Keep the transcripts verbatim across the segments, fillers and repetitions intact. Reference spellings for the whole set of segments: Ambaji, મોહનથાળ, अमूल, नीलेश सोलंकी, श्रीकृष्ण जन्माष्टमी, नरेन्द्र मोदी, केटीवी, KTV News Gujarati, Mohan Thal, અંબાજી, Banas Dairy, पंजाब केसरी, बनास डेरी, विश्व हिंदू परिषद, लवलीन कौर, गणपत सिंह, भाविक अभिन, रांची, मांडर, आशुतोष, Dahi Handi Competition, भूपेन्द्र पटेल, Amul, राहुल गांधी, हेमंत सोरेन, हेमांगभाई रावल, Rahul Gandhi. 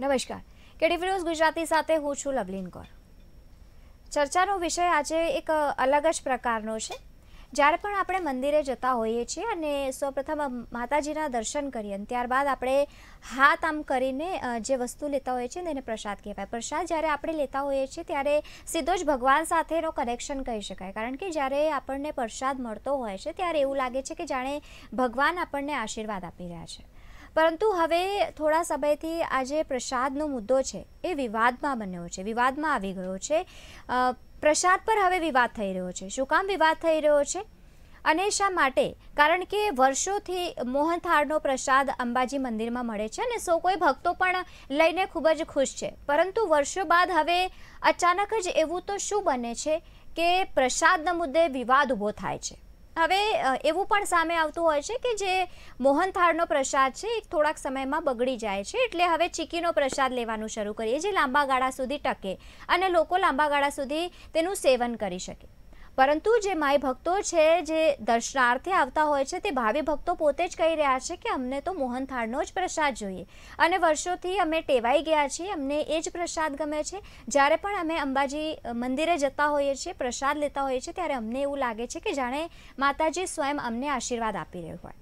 नमस्कार केटीवी news Gujarati साथे हूँ छूं लवलीन कौर। चर्चानो विषय आज एक अलग ज प्रकारनो छे। ज्यारे पण आपणे मंदिरे जता होईए छीए अने सौप्रथम माताजीना दर्शन करीए अने त्यारबाद आपणे हाथ आम करीने जे वस्तु लेता होईए छीए तेने प्रसाद कहेवाय। प्रसाद ज्यारे आपणे लेता होईए छीए त्यारे सीधो ज भगवान साथेनो कनेक्शन कही शकाय, कारण के ज्यारे आपणने प्रसाद मळतो होय छे त्यारे एवुं लागे छे के जाणे भगवान आपणने आशीर्वाद आपी रह्या छे। परंतु हवे थोड़ा समयथी आजे प्रसादनो मुद्दो छे ए विवादमां बन्यो छे, विवादमां आवी गयो छे। प्रसाद पर हवे विवाद थई रह्यो छे। शुं काम विवाद थई रह्यो छे अने शा माटे? कारण के वर्षोथी मोहन थाळनो प्रसाद अंबाजी मंदिरमां मळे छे अने सौ कोई भक्तो पण लईने खूब ज खुश छे। परंतु वर्षो बाद हवे अचानक ज एवुं तो शुं बने छे के प्रसादना मुद्दे विवाद ऊभो थाय छे। हवे एवुं पण सामे आवतुं होय छे के जे मोहन थाळनो प्रसाद छे एक थोड़ाक समयमां बगड़ी जाय छे, एटले हवे चीकीनो प्रसाद लेवानुं शरू करीए जे लांबा गाळा सुधी टके अने लोको लांबा गाळा सुधी तेनुं सेवन करी शके। परंतु जे माई भक्तो छे जे दर्शनार्थे आवता होय छे ते भावी भक्तो पोते ज कही रह्या छे के अमने तो मोहन थाळनो ज प्रसाद जोईए अने वर्षोथी अमे टेवाई गया छीए, अमने ए ज प्रसाद गमे छे। ज्यारे पण अमे अंबाजी मंदिरे जता होईए छीए, प्रसाद लेता होईए छीए त्यारे अमने एवुं लागे छे के जाणे माताजी स्वयं अमने आशीर्वाद आपी रह्या होय।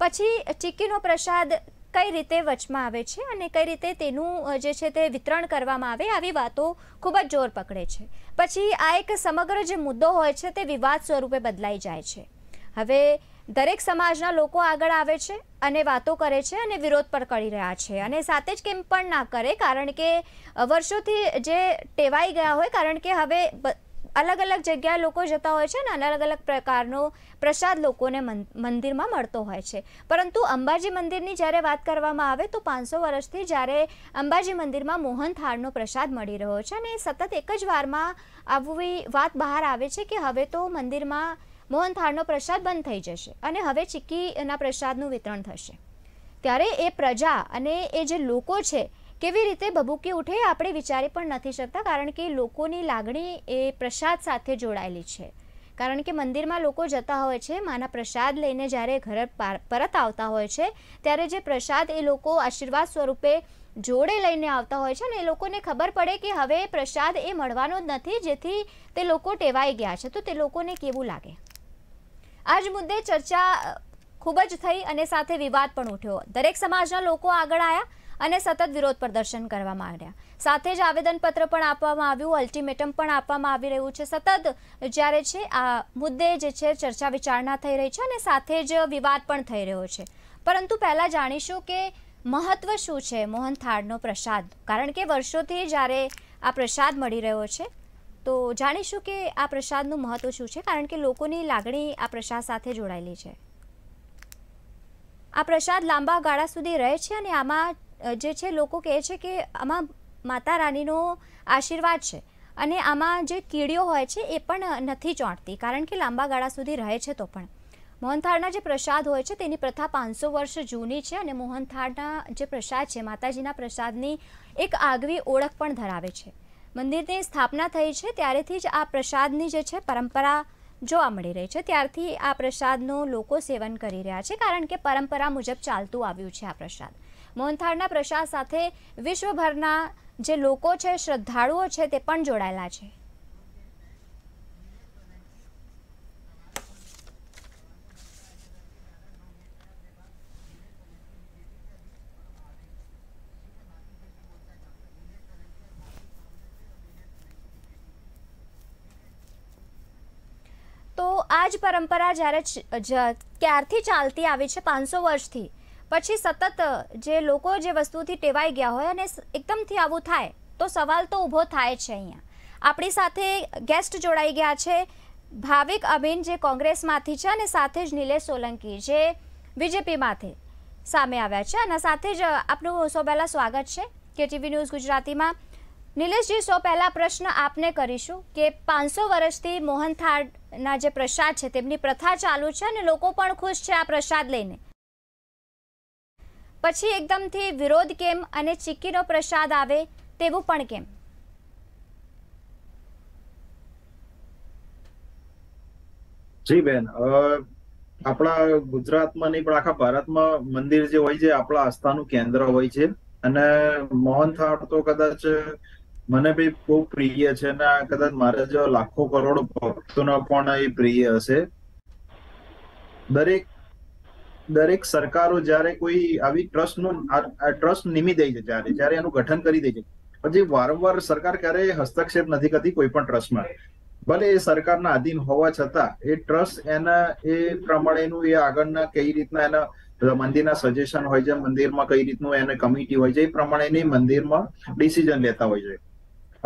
पछी चीक्कीनो प्रसाद कई रीते वचमां आवे छे अने कई रीते तेनुं जे छे ते वितरण करवामां आवे, आवी वातो खूब ज जोर पकड़े छे। पछी आ एक समग्र जे मुद्दो होय छे ते विवाद स्वरूपे बदलाई जाय छे। हवे दरेक समाजना लोको आगळ आवे छे अने वातो करे छे अने विरोध पर करी रह्या छे अने साथे ज केम पण ना करे, कारण के वर्षोथी जे टेवाई गया होय। कारण के हवे अलग अलग जग्याए लोको जता होय छे अने अलग अलग प्रकारनो प्रसाद लोकोने मंदिरमां मळतो होय छे। परंतु अंबाजी मंदिरनी ज्यारे वात करवामां आवे तो पांच सौ वर्षथी ज्यारे अंबाजी मंदिरमां मोहन थाळनो प्रसाद मळी रह्यो छे अने सतत एक ज वारमां आवी वात बहार आवे छे के हवे तो मंदिरमां मोहन थाळनो प्रसाद बंद थई जशे अने हवे चीक्कीना प्रसादनुं वितरण थशे। त्यारे ए प्रजा अने ए जे लोको छे केवी रीते भभूकी उठे आपणे विचारी पण नथी शकता, कारण के लोकोनी लागणी ए प्रसाद साथे जोड़ायेली छे। कारण के मंदिर में लोग जता होय छे माना प्रसाद लईने ज्यारे घर परत आवता होय छे त्यारे जे प्रसाद ए लोको आशीर्वाद स्वरूपे जोड़े लईने आवता होय छे ने लोकोने खबर पड़े कि हवे प्रसाद ए मळवानो ज नथी, जेथी ते लोको टेवाई गया छे तो ते लोकोने केवुं लागे। आज मुद्दे चर्चा खूब ज थई अने साथे विवाद पण उठ्यो। दरेक समाजना लोको आगळ आव्या अने सतत विरोध प्रदर्शन करवामां आव्या, साथे ज आवेदनपत्र पण आपवामां आव्युं, अल्टिमेटम पण आपवामां आवी रह्युं छे। सतत ज्यारे छे आ मुद्दे जे छे चर्चा विचारणा थई रही छे अने साथे ज विवाद पण थई रह्यो छे। परंतु पहला जाणीशुं के महत्व शुं छे मोहन थाळनो प्रसाद, कारण के वर्षोथी ज्यारे आ प्रसाद मळी रह्यो छे तो जाणीशुं के आ प्रसादनुं महत्व शुं छे, कारण के लोकोनी लागणी आ प्रसाद साथे जोडायेली छे। आ प्रसाद लांबा गाळा सुधी रहे छे अने आमां जे छे लोको कहे छे के आमा माता रानीनो आशीर्वाद छे अने आमा जे कीड़ियो होय छे ए पण नथी चोंटती, कारण के लांबा गाळा सुधी रहे छे। तो पण मोहनथाळना जे प्रसाद होय छे तेनी प्रथा पांच सौ वर्ष जूनी छे अने मोहनथाळना जे प्रसाद छे माताजीना प्रसादनी एक आगवी ओळख पण धरावे छे। मंदिरनी स्थापना थई छे त्यारेथी ज आ प्रसादनी जे छे परंपरा जोवा मळी रही छे, त्यारथी आ प्रसादनो लोको सेवन करी रह्या छे, कारण के परंपरा मुजब चालतुं आव्युं छे। आ प्रसाद मोहनथाळना प्रसाद साथे विश्वभरना जे लोको छे श्रद्धाळुओ छे ते पण जोडायेला छे। तो आज परंपरा ज्यारे क्यारथी चालती आवी छे पांच सौ वर्षथी, पछी सतत जे लोको जे वस्तुथी टेवाई गया होय अने एकदमथी आवुं थाय तो सवाल तो ऊभो थाय छे। अहींया आपणी साथे गेस्ट जोड़ाई गया छे भाविक अभिन जे कोंग्रेसमांथी छे अने साथे ज नीलेश सोलंकी जे बीजेपीमांथी सामे आव्या छे। अने साथे ज आपनुं सौ पहेला स्वागत छे केटीवी न्यूज गुजरातीमां। नीलेश जी, सौ पहला प्रश्न आपने करीशुं के पांच सौ वर्षथी मोहन थाळना जे प्रसाद छे तेमनी प्रथा चालू छे अने लोको पण खुश छे आ प्रसाद लईने, पछी एकदमथी विरोध केम अने चीक्कीनो प्रसाद आवे तेवुं पण केम? जी बेन, आपणा गुजरातमां नहीं पण आखा भारतमां मंदिर जे होय जे आपणा आस्थानुं केंद्र होय छे। मोहन थाल तो कदाच मने भी बहुत प्रिय है, कदाच मारे जो लाखों करोड़ भक्तों प्रिय हे। दरेक दरेक सरकारों जारे कोई आवी ट्रस्ट नु ट्रस्ट निमी दे छे, जारे जारे एनु गठन करी दे छे, पण जे वारंवार सरकार क्यारे हस्तक्षेप नथी करती कोई पण ट्रस्ट में, भले ए सरकारना अधीन होवा छतां ए ट्रस्ट एना ए प्रमाणेनु ए आगळना कई रीतना एना मंदिरना सजेशन होय छे, मंदिरमां कई रीतनु एने कमिटी होय छे, ए प्रमाणेनी मंदिरमां डिसिजन लेता होय छे।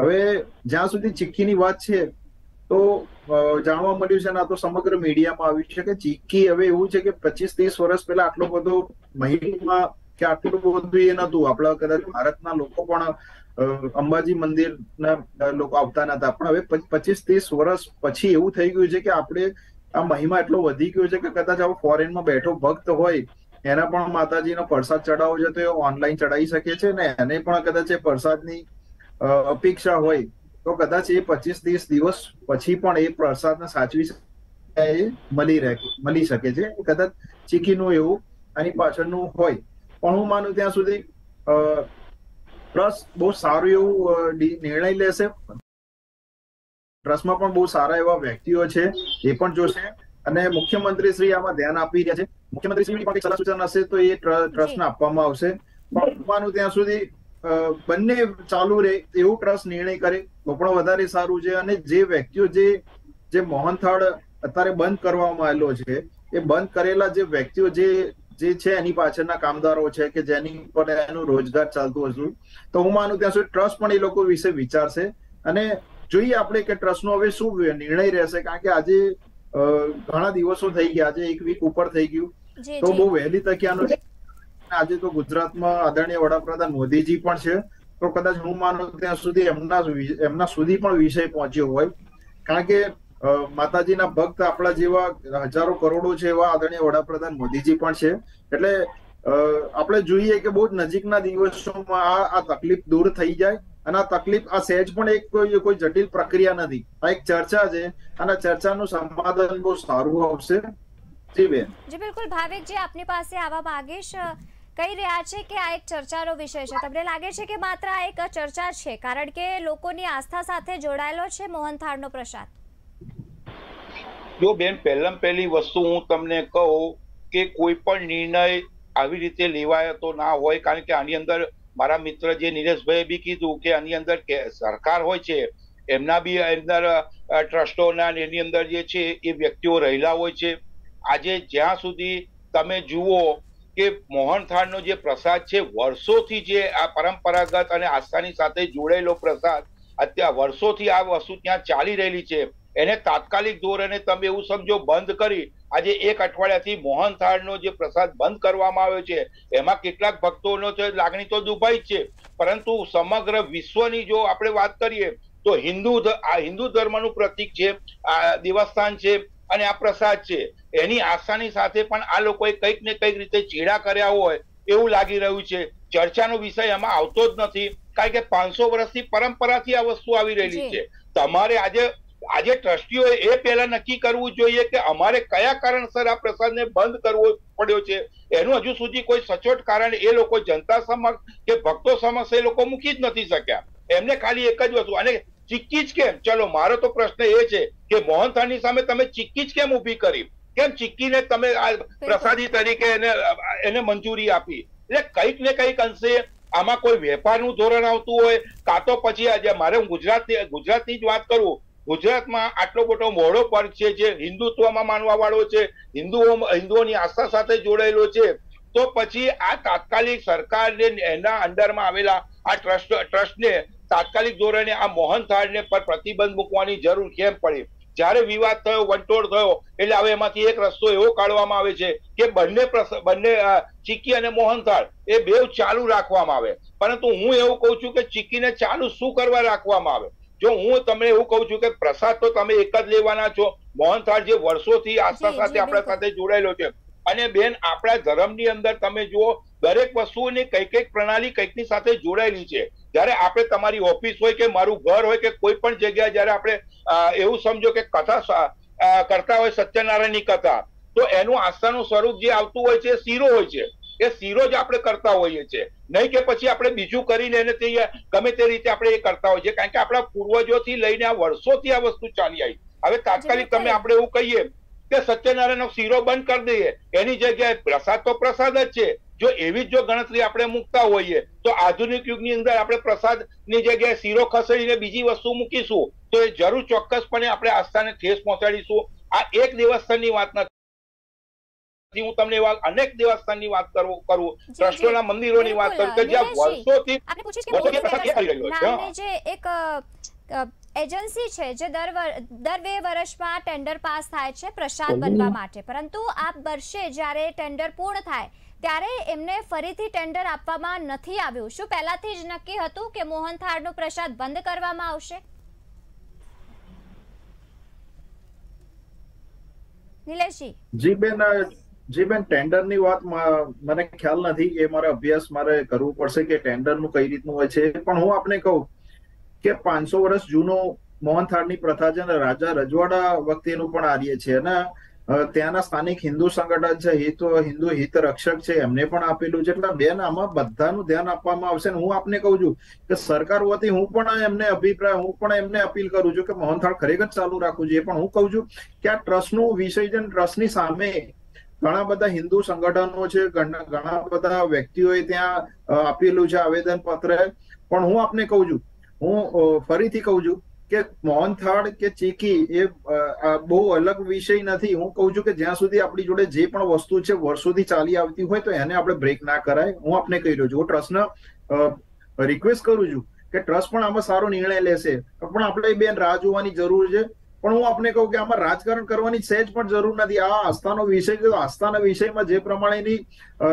हवे ज्यां सुधी चिक्कीनी वात छे तो जाणवा मळ्युं छे ना, तो समग्र मीडियामां आवी छे के चिक्की हवे एवुं छे के पच्चीस तीस वर्ष पहेला आटलो बधो महिमामां के आटलो बधुं ए नहोतुं। आपला कदाच भारतना लोको पण अंबाजी मंदिरना लोको आवता नता, पण हवे पच्चीस तीस वर्ष पछी एवुं थई गयुं छे के आपणे आ महिमा एटलो वधी गयो छे के कदाच आवा फॉरेनमां बेठो भक्त होय एना पण माताजीनो प्रसाद चढावो छे तो ए ऑनलाइन चढावी शके छे ने एने पण कदाच ए प्रसादनी अपेक्षा होय तो कदाच ये पच्चीस तीस दिवस पछी पण ए प्रसाद साचवी मळी मळी शके छे, कदाच चीकीनुं एवुं आनी पाछळनुं होय। पण हुं मानुं त्यां सुधी ट्रस्ट बहुत सारो एवो निर्णय लेशे, ट्रस्ट में पण बहुत सारा एवा व्यक्तिओ छे ए पण जोशे अने मुख्यमंत्री श्री आमां ध्यान आपी रह्या छे। मुख्यमंत्री श्री पण सलाह सूचना हशे तो ए ट्रस्ट ने आपवामां आवशे, पण हुं मानुं त्यां सुधी बन्ने चालू रहे एवं ट्रस्ट निर्णय करे तो पण वधारे सारू छे। अने जे व्यक्तिओ जे जे मोहन थाल अत्यारे बंद करवामां आवेलो छे ए बंद करेला जे व्यक्तिओ जे जे छे एनी पाछळना कामदारो छे के जेनी पर एनो रोजगार चालतो हशे, तो हुं मानुं त्यां सुधी ट्रस्ट पण ए लोको विषे विचारशे अने जोईए आपणे के ट्रस्टनो हवे शुं निर्णय रहेशे, कारण के आजे घणा दिवसो थई गया, आजे एक वीक उपर थई गयुं तो बहु वहेली तके आनो आज तो गुजरात में आदरणीय वडाप्रधान मोदी जी पण छे तो कदाच हूँ मानु त्यां सुधी एमना एमना सुधी पण विषय पहोंच्यो होय, कारण के माताजीना भक्त आपड़ा जेवा हजारों करोड़ों छे एवा आदरणीय वडाप्रधान मोदी जी पण छे, एटले आपणे जोईए के बहुत नजीकना दिवसोमां आ आ तकलीफ दूर थई जाय। अने आ तकलीफ आ सहज पण एक कोई कोई जटिल प्रक्रिया नथी, आ एक चर्चा छे अने चर्चानुं समाधान बहुत सारुं आवशे। जी बेन जी बिल्कुल भाविक जी आपनी पासे आवा मागीश कही रहा है कि आ एक चर्चा नो विषय है, तमने लगे छे कि मात्र आ एक चर्चा है कारण के लोकोनी आस्था साथे जोड़ायेलो छे मोहन थाल नो प्रसाद? जो बेन पहलम पहली वस्तु हूँ तमने कहूँ कि कोई पण निर्णय आवी रीते लेवाय तो ना होय, कारण के आनी अंदर मारा मित्र जे नीलेश भाई भी कीधुं के आनी अंदर सरकार होय छे एमना भी अंदर ट्रस्टोना एनी अंदर जे छे ए व्यक्तिओ रहेला होय छे। आजे ज्यां सुधी तमे जुओ के मोहन थाल नो जे प्रसाद छे वर्षोथी जे आ परंपरागत अने आस्थानी साथे जोड़ेलो प्रसाद अत्यार वर्षोथी आ वस्तु त्यां चाली रहेली छे, एने तात्कालिक धोरणे तमे एवुं समजो बंद करी आजे एक अठवाडियाथी मोहन थाल नो जे प्रसाद बंद करवामां आव्यो छे एमां केटलाक भक्तोनो तो लागणी तो दुभाई ज छे, परंतु समग्र विश्वनी जो आपणे वात करीए तो हिंदू आ हिंदू धर्मनुं प्रतीक छे आ देवस्थान छे अने आ प्रसाद छे एनी आस्थानी साथे पण आ लोकोए कईक ने कईक रीते छेड़ा कर्या होय एवुं लागी रह्युं छे। चर्चानो विषय आमां आवतो ज नथी, कारण के पांचसो वर्षथी परंपराथी आ वस्तु आवी रहेली छे। तमारे आजे आजे ट्रस्टीओए ए पहेला नक्की करवुं जोईए के अमारे कया कारणसर आ प्रसादने बंद करवो पड्यो छे, एनुं हजू सुधी कोई सचोट कारण ए लोको जनता समक्ष के भक्तो समक्ष ए लोको मूकी ज नथी शक्या। एमने खाली एक ज वस्तु अने चिक्की ज केम, चलो मारो तो प्रश्न ए छे के मोहन थालनी सामे तमे चिक्की ज केम ऊभी करी, केम चिक्की ने तमे प्रसादी तरीके एने एने मंजूरी आपी, એટલે કઈક ને કઈક અંશે આમાં કોઈ વેપારનું ધોરણ આવતું હોય કાં તો પછી આજે મારે હું ગુજરાતની ગુજરાતની જ વાત કરું, ગુજરાતમાં આટલો મોટો મોહળો પર્વ છે જે હિન્દુત્વમાં માનવા વાળો છે, હિન્દુઓ હિન્દુઓની આસ્થા સાથે જોડાયેલો છે, તો પછી આ તાત્કાલિક સરકારને એના અંડરમાં આવેલા આ ટ્રસ્ટ ટ્રસ્ટને તાત્કાલિક ધોરણે આ મોહન થાળને પર પ્રતિબંધ મૂકવાની જરૂર કેમ પડી? જ્યારે વિવાદ થયો વંટોળ થયો એટલે હવે એમાંથી એક રસ્તો એવો કાઢવામાં આવે છે કે બંને બંને ચીકી અને મોહન થાળ એ બેવ ચાલુ રાખવામાં આવે, પરંતુ હું એવું કહું છું કે ચીકીને ચાલુ શું કરવા રાખવામાં આવે? જો હું તમને એવું કહું છું કે પ્રસાદ તો તમે એક જ લેવાના છો, મોહન થાળ જે વર્ષોથી આસ્થા સાથે આપણા સાથે જોડાયેલો છે અને બેન આપણા ધર્મની અંદર તમે જુઓ દરેક વસ્તુની કઈ કઈક પ્રણાલી કઈકની સાથે જોડાયેલી છે। જ્યારે આપણે તમારી ઓફિસ હોય કે મારું ઘર હોય કે કોઈ પણ જગ્યાએ જ્યારે આપણે એવું સમજો કે કથા કરતા હોય સત્યનારાયણની કથા તો એનું આસ્થાનું સ્વરૂપ જે આવતું હોય છે શીરો હોય છે એ શીરો જ આપણે કરતા હોઈએ છીએ, नहीं के पछी आपणे बीजुं करीने एने ते गमे ते रीते आपणे ए करता होय छे, कारण के आपणा पूर्वजोथी लईने आ वर्षोथी आ वस्तु चाली आई। हवे तात्कालिक तमे आपणे एवुं कहीए के सत्यनारायणनो सीरो बंद कर दईए, एनी जग्याए प्रसाद तो प्रसाद ज छे। जो एवी जो गणतरी आपणे मूकता होईए तो आधुनिक युगनी अंदर आपणे प्रसादनी जग्याए सीरो खसेडीने बीजी वस्तु मूकीशुं तो ए जरूर चोक्कसपणे आपणे आस्थाने ठेस पहोंचाडीशुं। आ एक देवस्थाननी वात नथी, મોહન થાળ નો પ્રસાદ બંધ કરવામાં આવશે? નિલેશજી જી બેન जी बेन टेन्डर नी वात मने ख्याल नथी, ए मारे अभ्यास मारे करवू पड़शे के टेन्डर नु कई रीतनु होय छे। पण हुं आपने कहूं के पांच सौ वर्ष जूनो मोहन थाळ नी प्रथा छे ने राजा रजवाड़ा वखते नु पण आर्य छे ने त्याना स्थानिक हिंदू संगठन छे हितो हिंदू हित रक्षक छे एमने पण आपेलू छे। એટલે બેન આમાં બધાનું ધ્યાન આપવામાં આવશે ને હું આપને કહું છું કે સરકાર વતી હું પણ એમને અભિપ્રાય હું પણ એમને અપીલ કરું છું કે મોહન થાળ ખરેખર ચાલુ રાખવું જોઈએ। પણ હું કહું છું કે આ ટ્રસ્ટ નું વિસર્જન ટ્રસ્ટ ની સામે ઘણા બધા હિન્દુ સંગઠનો છે, ઘણા બધા વ્યક્તિઓએ ત્યાં આપેલું છે આવેદન પત્ર। પણ હું આપને કહું છું, હું ફરીથી કહું છું કે મોહન થાળ કે ચીકી એ બહુ અલગ વિષય નથી। હું કહું છું કે જ્યાં સુધી આપણી જોડે જે પણ વસ્તુ છે વર્ષોથી ચાલી આવતી હોય તો એને આપણે બ્રેક ના કરાય। હું આપને કહી રહ્યો છું, હું ટ્રસ્ટને રિક્વેસ્ટ કરું છું કે ટ્રસ્ટ પણ આમાં સારો નિર્ણય લેશે। પણ આપણે બેન રાહ જોવાની જરૂર છે। પણ હું આપને કહું કે આમાં રાજકારણ કરવાની સહેજ પણ જરૂર નથી। આ આસ્થાનો વિષય છે, આસ્થાના વિષયમાં જે પ્રમાણેની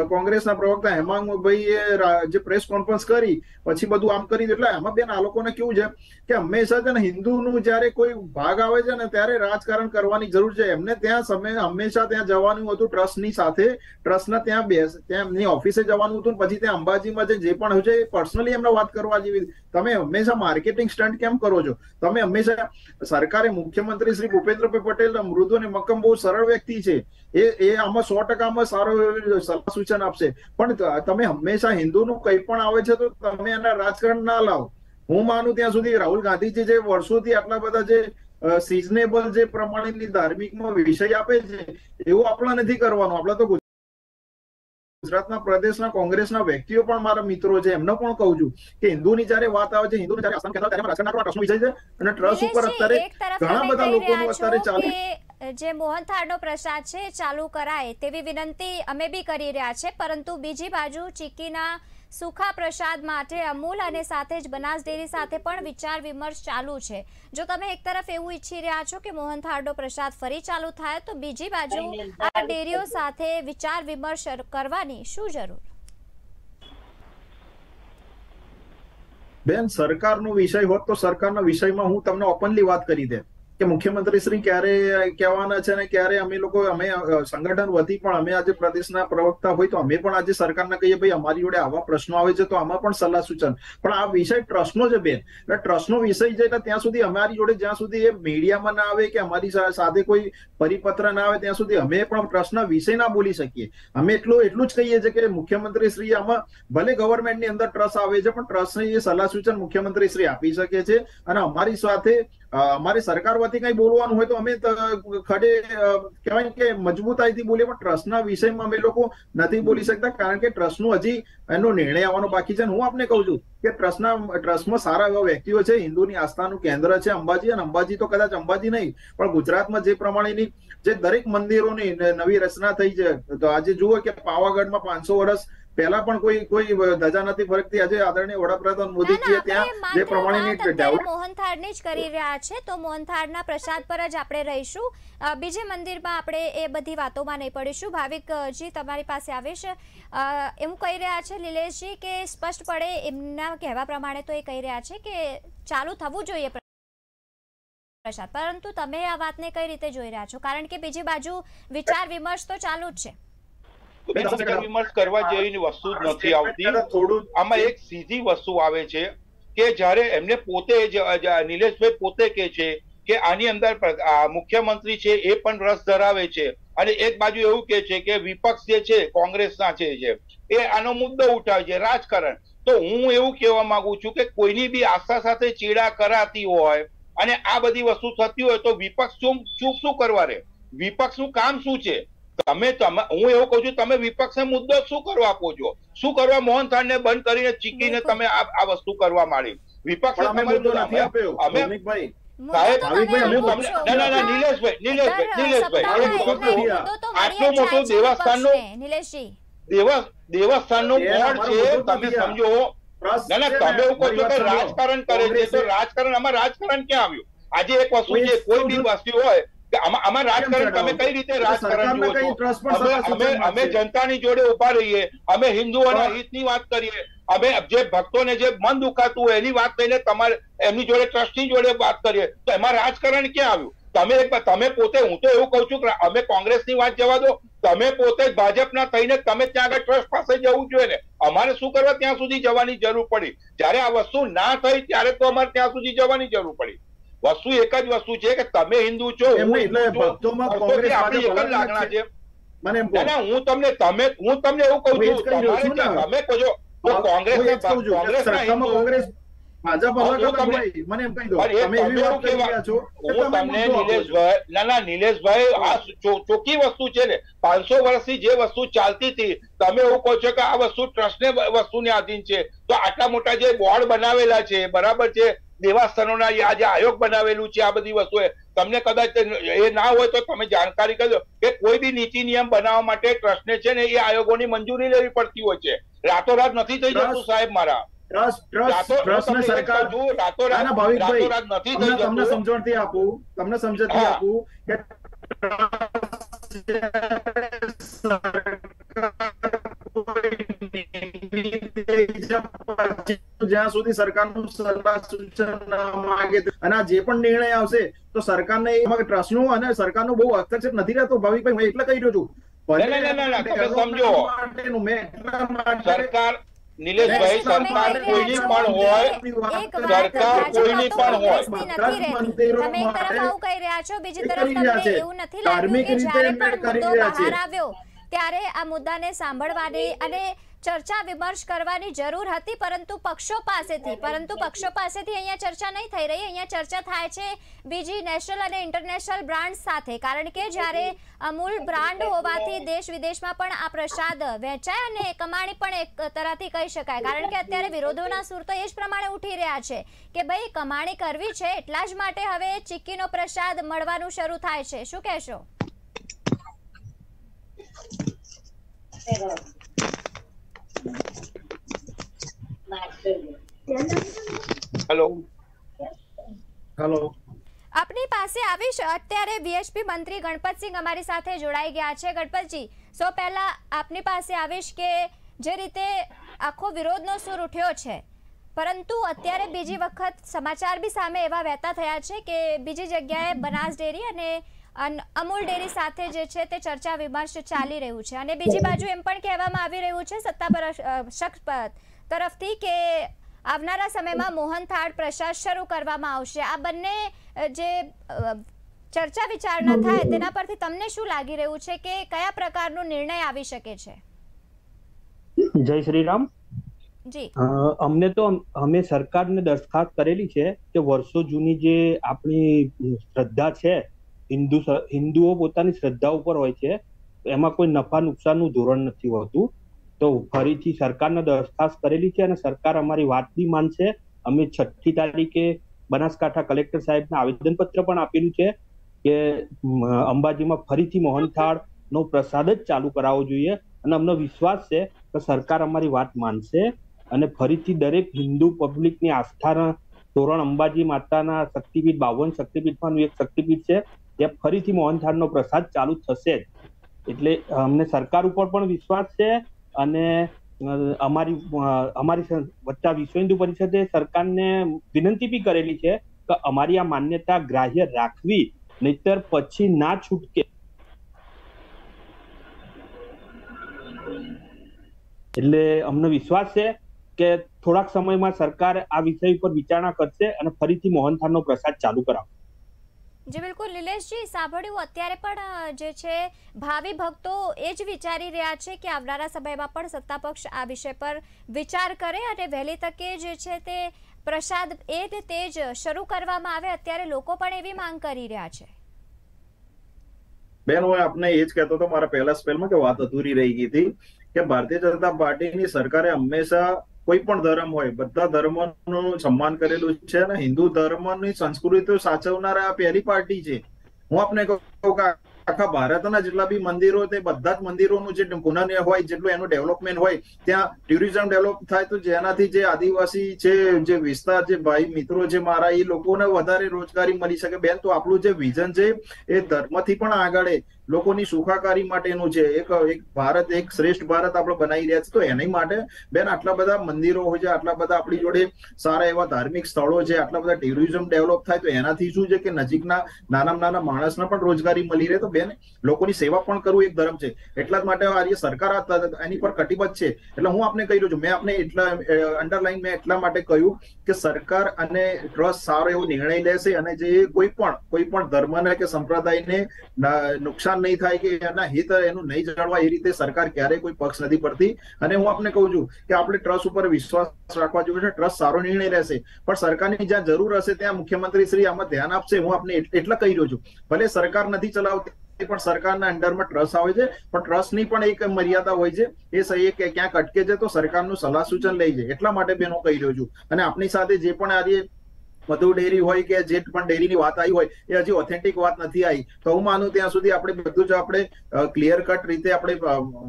કોંગ્રેસના પ્રવક્તા હેમાંગભાઈએ જે પ્રેસ કોન્ફરન્સ કરી પછી બધું આમ કરી, એટલે આમાં બેન આ લોકોને કેવું છે કે હંમેશા છે ને હિન્દુનું જયારે કોઈ ભાગ આવે છે ને ત્યારે રાજકારણ કરવાની જરૂર છે। એમને ત્યાં સમય હંમેશા ત્યાં જવાનું હતું ટ્રસ્ટની સાથે, ટ્રસ્ટના ત્યાં બેસ ત્યાં એમની ઓફિસે જવાનું હતું, પછી ત્યાં અંબાજીમાં જે પણ છે એ પર્સનલી એમને વાત કરવા જેવી। તમે હંમેશા માર્કેટિંગ સ્ટન્ટ કેમ કરો છો? તમે હંમેશા સરકારે મુખ્ય मुख्यमंत्री श्री भूपेन्द्र पटेल मृदु ने मक्कम बहुत सरल व्यक्ति है, सौ टका में सारो सलाह सूचन आपसे। तमे हमेशा हिंदू नु कई पण आवे छे तो तमे एना राजकारण ना लाओ। हूँ मानु त्यां सुधी राहुल गांधी जी जे वर्षोथी आटला बधा जे सीजनेबल जे प्रमाणेनी धार्मिकमां विषय आपे छे एवो आपणे नथी करवानो। आपणे तो ગુજરાતના પ્રદેશના કોંગ્રેસના વ્યક્તિઓ પણ મારા મિત્રો છે, એમને પણ કહું છું કે હિન્દુની જ્યારે વાત આવે છે, હિન્દુની જ્યારે આસાન કેન્દ્ર ત્યારે રાજકારણ કરવા પ્રશ્ન વિષય છે અને ટ્રસ્ટ ઉપર અત્યારે ઘણા બધા લોકોનું અત્યારે ચાલે જે મોહન થાળનો પ્રસાદ છે ચાલુ કરાય તેવી વિનંતી અમે બી કરી રહ્યા છે। પરંતુ બીજી બાજુ ચીકીના સુખા પ્રસાદ માટે અમૂલ અને સાથે જ બનાસ ડેરી સાથે પણ વિચાર વિમર્શ ચાલુ છે। જો તમે એક તરફ એવું ઈચ્છી રહ્યા છો કે મોહન થાળનો પ્રસાદ ફરી ચાલુ થાય તો બીજી બાજુ આ ડેરીઓ સાથે વિચાર વિમર્શ કરવાની શું જરૂર? બેન સરકારનો વિષય હોત તો સરકારના વિષયમાં હું તમને ઓપનલી વાત કરી દે કે મુખ્યમંત્રી શ્રી ક્યારે કહેવાના છે ને ક્યારે અમે લોકો અમે સંગઠન વધી પણ અમે આજે પ્રદેશના પ્રવક્તા હોય તો અમે પણ આજે સરકારને કહીએ ભાઈ અમારી જોડે આવા પ્રશ્નો આવે છે તો આમાં પણ સલાહ સૂચન। પણ આ વિષય ટ્રસ્ટનો છે બેન, એટલે ટ્રસ્ટનો વિષય છે એટલે ત્યાં સુધી અમારી જોડે જ્યાં સુધી એ મીડિયામાં ના આવે કે અમારી સાથે કોઈ પરિપત્ર ના આવે ત્યાં સુધી અમે પણ ટ્રસ્ટના વિષય ના બોલી શકીએ। અમે એટલું એટલું જ કહીએ છીએ કે મુખ્યમંત્રી શ્રી આમાં ભલે ગવર્મેન્ટની અંદર ટ્રસ્ટ આવે છે પણ ટ્રસ્ટને એ સલાહ સૂચન મુખ્યમંત્રી શ્રી આપી શકે છે અને અમારી સાથે અમારી સરકાર વતી કઈ બોલવાનું હોય તો અમે ખડે કહેવાય કે મજબૂતાઈથી બોલીએ પણ ટ્રસ્ટના વિષયમાં અમે લોકો નથી બોલી શકતા, કારણ કે ટ્રસ્ટનું હજી એનો નિર્ણય આવવાનો બાકી છે। હું આપને કહું છું કે ટ્રસ્ટના ટ્રસ્ટમાં સારા એવા વ્યક્તિઓ છે, હિન્દુની આસ્થાનું કેન્દ્ર છે અંબાજી, અને અંબાજી તો કદાચ અંબાજી નહીં પણ ગુજરાતમાં જે પ્રમાણેની જે દરેક મંદિરોની નવી રચના થઈ છે તો આજે જુઓ કે પાવાગઢમાં પાંચસો વર્ષ પહેલા પણ કોઈ કોઈ ધજા નથી ફરકતી, આજે આદરણીય વડાપ્રધાન મોદીજીએ ત્યાં જે પ્રમાણેની મોહન થાળની જ કરી રહ્યા છે તો મોહન થાળના પ્રસાદ પર જ આપણે રહીશું, બીજે મંદિરમાં આપણે એ બધી વાતોમાં નહીં પડીશું। ભાવિકજી તમારી પાસે આવીશ, એવું કહી રહ્યા છે નિલેશજી કે સ્પષ્ટપણે એમના કહેવા પ્રમાણે તો એ કહી રહ્યા છે કે ચાલુ થવું જોઈએ પ્રસાદ, પરંતુ તમે આ વાતને કઈ રીતે જોઈ રહ્યા છો? કારણ કે બીજી બાજુ વિચાર વિમર્શ તો ચાલુ જ છે। વિમર્શ કરવા જેવી વસ્તુ જ નથી આવતી, થોડું આમાં એક સીધી વસ્તુ આવે છે કે જ્યારે એમને પોતે નિલેશભાઈ પોતે કહે છે કે આની અંદર મુખ્યમંત્રી છે એ પણ રસ ધરાવે છે एक बाजु एवं कहे कि विपक्ष कांग्रेस आनो मुद्दो उठावे राजकारण। तो हूँ एवं कहवा मांगु छू कि कोईनी भी आस्था साथे चेड़ा कराती होय अने आ बधी वस्तु थती होय तो विपक्ष चुप शू करवा रे? विपक्षनु काम शू छे? तमे तमे हूँ एवं कहूं छूं तमे विपक्षने मुद्दो शू करवा आपो छो? शू करवा मोहन थाल ने बंद करीने चीकीने तमे आ आ वस्तु करवा मांडी? विपक्ष अमे राजकारण करे तो राजकारण आमां राजकारण क्या आव्युं? आज एक वस्तु कोई भी वस्तु होय आमां राजकारण तमे कई रीते राजकारण जुओ छो? अमे जनतानी जोड़े उभा रहीए, अमे हिंदुओना हितनी वात करीए, अबे अब जे भक्तों ने जे मन दुखातु है एनी बात लईने तमारे एमनी जोड़े ट्रस्टी जोड़े बात करिए तो एमां राजकारण क्यां आव्युं? तमे तमे पोते हूँ तो एवुं कहूं छूं कि अमे कोंग्रेसनी वात जवा दो, तमे पोते भाजपना थईने तमे त्यां आगळ ट्रस्ट पासे जवुं जोईए ने अमारे शुं करवा त्यां सुधी जवानी जरूर पड़ी? ज्यारे आ वस्तु ना थई त्यारे तो अमारे त्यां सुधी जवानी जरूर पड़ी। वस्तु एक ज वस्तु छे कि तमे हिंदू छो, आपणी एक ज लागण छे। हूँ तमने तमे हूँ तमने एवुं कहूं छूं तमारे तमे कहो आधीन है तो आटला मोटा जे बोर्ड बनावेला छे बराबर छे देवस्थानोना आज आयोग बनावेलू छे आ बधी वस्तुओ तमने कदाच ए ना होय तो तमे जानकारी करजो के कोई भी नीति नियम बनावा माटे ट्रस्टने छे ने ए आयोगोनी मंजूरी लेवी पड़ती होय छे। रातोरात नहीं थी जतु साहेब मारा જ્યાં સુધી સરકારનું સલાહ સૂચન ના માંગે અને આ જે પણ નિર્ણય આવશે તો સરકારને એમાં ટ્રસ્ટનું અને સરકારનો બહુ હસ્તક્ષેપ નથી રહેતો। ભાવિકભાઈ હું એટલે કહી રહ્યો છું। ત્યારે આ મુદ્દાને સાંભળવાની અને ચર્ચા વિમર્શ કરવાની જરૂર હતી પરંતુ પક્ષો પાસેથી પરંતુ પક્ષો પાસેથી અહીંયા ચર્ચા નહીં થઈ રહી। અહીંયા ચર્ચા થાય છે બીજી નેશનલ અને ઇન્ટરનેશનલ બ્રાન્ડ સાથે, કારણ કે જ્યારે અમૂલ બ્રાન્ડ હોવાથી દેશ વિદેશમાં પણ આ પ્રસાદ વેચાય અને કમાણી પણ એક તરફથી કહી શકાય, કારણ કે અત્યારે વિરોધોના સૂર તો એ જ પ્રમાણે ઉઠી રહ્યા છે કે ભાઈ કમાણી કરવી છે એટલા જ માટે હવે ચીક્કીનો પ્રસાદ મળવાનું શરૂ થાય છે। શું કહેશો? हेलो हेलो अपनी पास अत्यारे वीएचपी मंत्री गणपत सिंह अमारी साथे जोड़ाई गया है। गणपत जी सो पहला अपनी पास आवीश के जे रीते आखो विरोधनो सूर उठ्यो छे परंतु अत्यारे बीजी वखत समाचार भी सामे एवा वहेता थया छे के बीजी जग्याए बनास डेरी अने अमूल डेरी साथे जे छे ते चर्चा विमर्श चाली रह्यु छे अने बीजी बाजु एम पण कहेवामां आवी रह्यु छे सत्ता पर शख्स तरफथी के आवनारा समयमां मोहन थाल प्रसाद शरू करवामां आवशे। आ बंने जे चर्चा विचारणा थाय तेना परथी तमने शुं लागी रह्यु छे के कया प्रकारनो निर्णय आवी शके छे? जय श्री राम जी। आ, अमने तो अमे सरकारने दरखास्त करेली छे के वर्षो जूनी जे आपणी श्रद्धा छे हिंदू हिंदुओ पोतानी श्रद्धा उपर होय छे एमां कोई नफा नुकसाननुं धोरण नथी होतुं। तो फरीथी सरकारने दरखास्त करेली छे अने सरकार अमारी वात भी मानशे। अमे छठी तारीखे बनासकांठा कलेक्टर साहेबने आवेदनपत्र पण आपेलुं छे के अंबाजीमां फरीथी मोहन थाळनो प्रसाद ज चालू करावो जोईए अने अमने विश्वास छे के सरकार अमारी वात मानशे अने फरीथी दरेक हिंदू पब्लिकनी आस्थाना धोरण अंबाजी माताना शक्तिपीठ बावन शक्तिपीठमांनुं एक शक्तिपीठ छे ત્યાં ફરીથી મોહનથાળનો પ્રસાદ ચાલુ થશે જ। એટલે અમને સરકાર ઉપર પણ વિશ્વાસ છે અને અમારી અમારી વત્તા વિશ્વ હિન્દુ પરિષદે સરકારને વિનંતી બી કરેલી છે કે અમારી આ માન્યતા ગ્રાહ્ય રાખવી નહીતર પછી ના છૂટકે। એટલે અમને વિશ્વાસ છે કે થોડાક સમયમાં સરકાર આ વિષય ઉપર વિચારણા કરશે અને ફરીથી મોહનથાળનો પ્રસાદ ચાલુ કરાવશે। जी बिल्कुल नीलेश जी सांभळ्यु अत्यारे पण जे छे भावी भक्तो एज विचारी रह्या छे के आवनारा समयमां पण सत्ता पक्ष आ विषय पर विचार करे अने वहेली तके जे छे ते प्रसाद ए रीते ज शरू करवामां आवे। अत्यारे लोको पण एवी मांग करी रह्या छे। बेन हूँ आपने एज कहता तो मारा पहला स्पेल में के बात अधूरी रही गई थी कि भारतीय जनता पार्टी की सरकारे हमेशा कोईपण धर्म होय बधा धर्मोनुं सम्मान करेलुं छे ने हिंदू धर्मनी संस्कृति साचवनारा पहली पार्टी छे। हूँ आपने कहूं कि आखा भारतना जेटला बी मंदिरो ते बधा ज मंदिरोनुं जे पुनर्निर्माण होय जेटलुं एनुं डेवलपमेंट होय त्यां टूरिज्म डेवलप थाय तो जेनाथी जे आदिवासी छे जे विस्तार जे भाई मित्रों जे मारा ए लोकोने वधारे रोजगारी मळी शके। बेन तो आपलुं जे विजन छे ए धर्मथी पण आगळ लोकोनी सुखाकारी माटेनुं छे। एक एक भारत एक श्रेष्ठ भारत आपणे बनावी रह्या छे तो एनी माटे बेन आटला बधा मंदिरो होय जे आटला बधा आपणी जोडे सारा एवा धार्मिक स्थळो छे आटला बधा टूरिज्म डेवलप थाय तो एनाथी शुं छे के नजीकना नानामां नाना माणसने पण रोजगारी मळी रहे। तो बेन लोकोनी सेवा पण करवी एक धर्म छे એટલા જ માટે આ જે સરકાર આની પર કટિબદ્ધ છે એટલે હું આપને કહી રહ્યો છું। મેં આપને એટલા અંડરલાઈન મેં એટલા માટે કહ્યું કે સરકાર અને ટ્રસ્ટ સારો એવો નિર્ણય લેશે અને જે કોઈ પણ કોઈ પણ ધર્મને કે સંપ્રદાયને નુકસાન नहीं था कि एना हित एनु नहीं जड़वा ए रीते सरकार क्यारेय कोई पक्ष नहीं पड़ती। अने हूँ आपने कहूं छूं कि आपणे ट्रस्ट उपर विश्वास राखवा जोईए छे। ट्रस्ट सारो निर्णय लेशे पण सरकारनी ज्यां जरूर हशे त्यां मुख्यमंत्री श्री आमां ध्यान आपशे। हूँ आपने एटला कही रह्यो छूं भले सरकार नथी चलावती पण सरकारना अंडरमां ट्रस्ट आवे छे पण ट्रस्टनी पण एक मर्यादा होय छे ए सही के क्यांक अटके छे तो सरकारनुं सलाह सूचन लई छे। एटला माटे बेनो कही रह्यो छूं अने आपनी साथे जे पण आ जे मधु डेरी होय के जे पण डेरीनी वात आई होय ए हजी ऑथेंटिक वात नथी आई तो हूँ मानु त्यां सुधी आपणे बधुं ज आपणे क्लियर कट रीते आपणे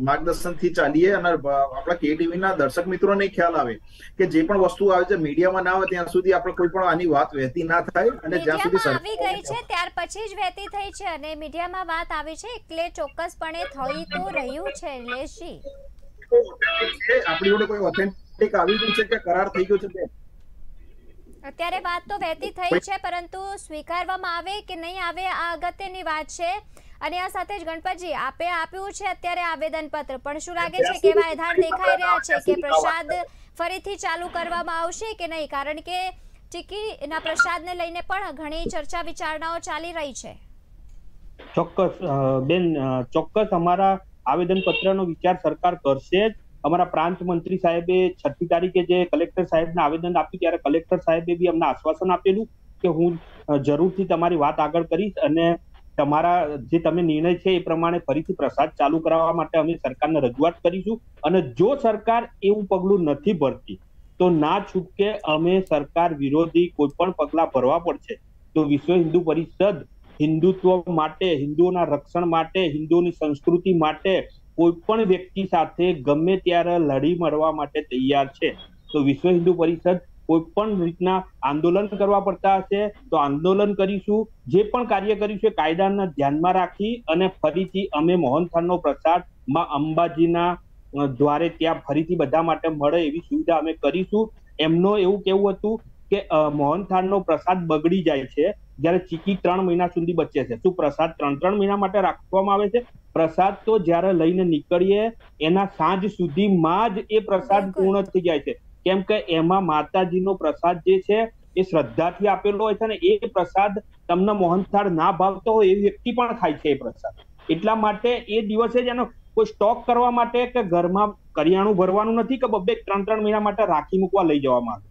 मार्गदर्शनथी चालीए अने आपणा केटीवीना दर्शक मित्रोने ख्याल आवे के जे पण वस्तु आवे छे मीडियामां ना आवे त्यां सुधी आपणे कोई पण आनी वात वहेती ना थाय अने ज्यां सुधी આવી ગઈ છે ત્યાર પછી જ વહેતી થઈ છે અને મીડિયામાં વાત આવી છે એટલે ચોક્કસપણે થઈ તો રહ્યું છે। લેશી આપણી જોડે કોઈ ઓથેન્ટિક આવી ગયું છે કે કરાર થઈ ગયો છે અત્યારે વાત તો વહેતી થઈ છે પરંતુ સ્વીકારવામાં આવે કે નહીં આવે આ અગત્યની વાત છે। અને આ સાથે જ ગણપતજી આપે આપ્યું છે અત્યારે આવેદનપત્ર પણ શું લાગે છે કેવા આધાર દેખાઈ રહ્યા છે કે પ્રસાદ ફરીથી ચાલુ કરવામાં આવશે કે નહીં કારણ કે ચીકીના પ્રસાદને લઈને પણ ઘણી ચર્ચા વિચારણાઓ ચાલી રહી છે। ચોક્કસ બેન ચોક્કસ અમારા આવેદનપત્રનો વિચાર સરકાર કરશે। हमारा प्रांत मंत्री साहेबे छठी तारीखे जे कलेक्टर साहेबने आवेदन आप्युं त्यारे कलेक्टर साहेबे भी अमने आश्वासन आपेलुं के हूँ जरूरथी तमारी वात आगळ करीश अने तमारा जे तमे निर्णय छे ए प्रमाणे फरीथी प्रसाद चालू करावा माटे अमे सरकारने रजूआत करीशुं अने जो सरकार एवुं पगलुं नथी भरती तो ना छूटके अमे सरकार विरोधी कोईपण पगलां भरवा पड़शे। तो विश्व हिंदू परिषद हिंदुत्व माटे हिंदुओना रक्षण माटे हिंदुओनी संस्कृति माटे कोईपण व्यक्ति साथे गमे त्यारे लड़ी मरवा माटे तैयार है। तो विश्व हिंदू परिषद कोईपण रीतना आंदोलन करवा पड़ता हे तो आंदोलन करीशुं। जे पण कार्य करीशुं कायदाने ध्यानमां राखी अने फरीथी अमे मोहन थालनो प्रसाद मां अंबाजीना द्वारे त्यां फरीथी बधा माटे मळे एवी सुविधा अमे करीशुं। एमनो एवुं कहेवुं हतुं के मोहन थालनो प्रसाद बगड़ी जाय छे જ્યારે ચીકી ત્રણ મહિના સુધી બચે છે શું પ્રસાદ ત્રણ ત્રણ મહિના માટે રાખવામાં આવે છે? પ્રસાદ તો જ્યારે લઈને નીકળીએ એના સાંજ સુધીમાં જ એ પ્રસાદ પૂર્ણ થઈ જાય છે કેમ કે એમાં માતાજીનો પ્રસાદ જે છે એ શ્રદ્ધાથી આપેલો હોય છે ને એ પ્રસાદ તમને મોહનથાળ ના ભાવતો હોય એ વ્યક્તિ પણ ખાય છે એ પ્રસાદ। એટલા માટે એ દિવસે જ એનો કોઈ સ્ટોક કરવા માટે કે ઘરમાં કરિયાણું ભરવાનું નથી કે બબ્બે ત્રણ ત્રણ મહિના માટે રાખી મૂકવા લઈ જવામાં આવે।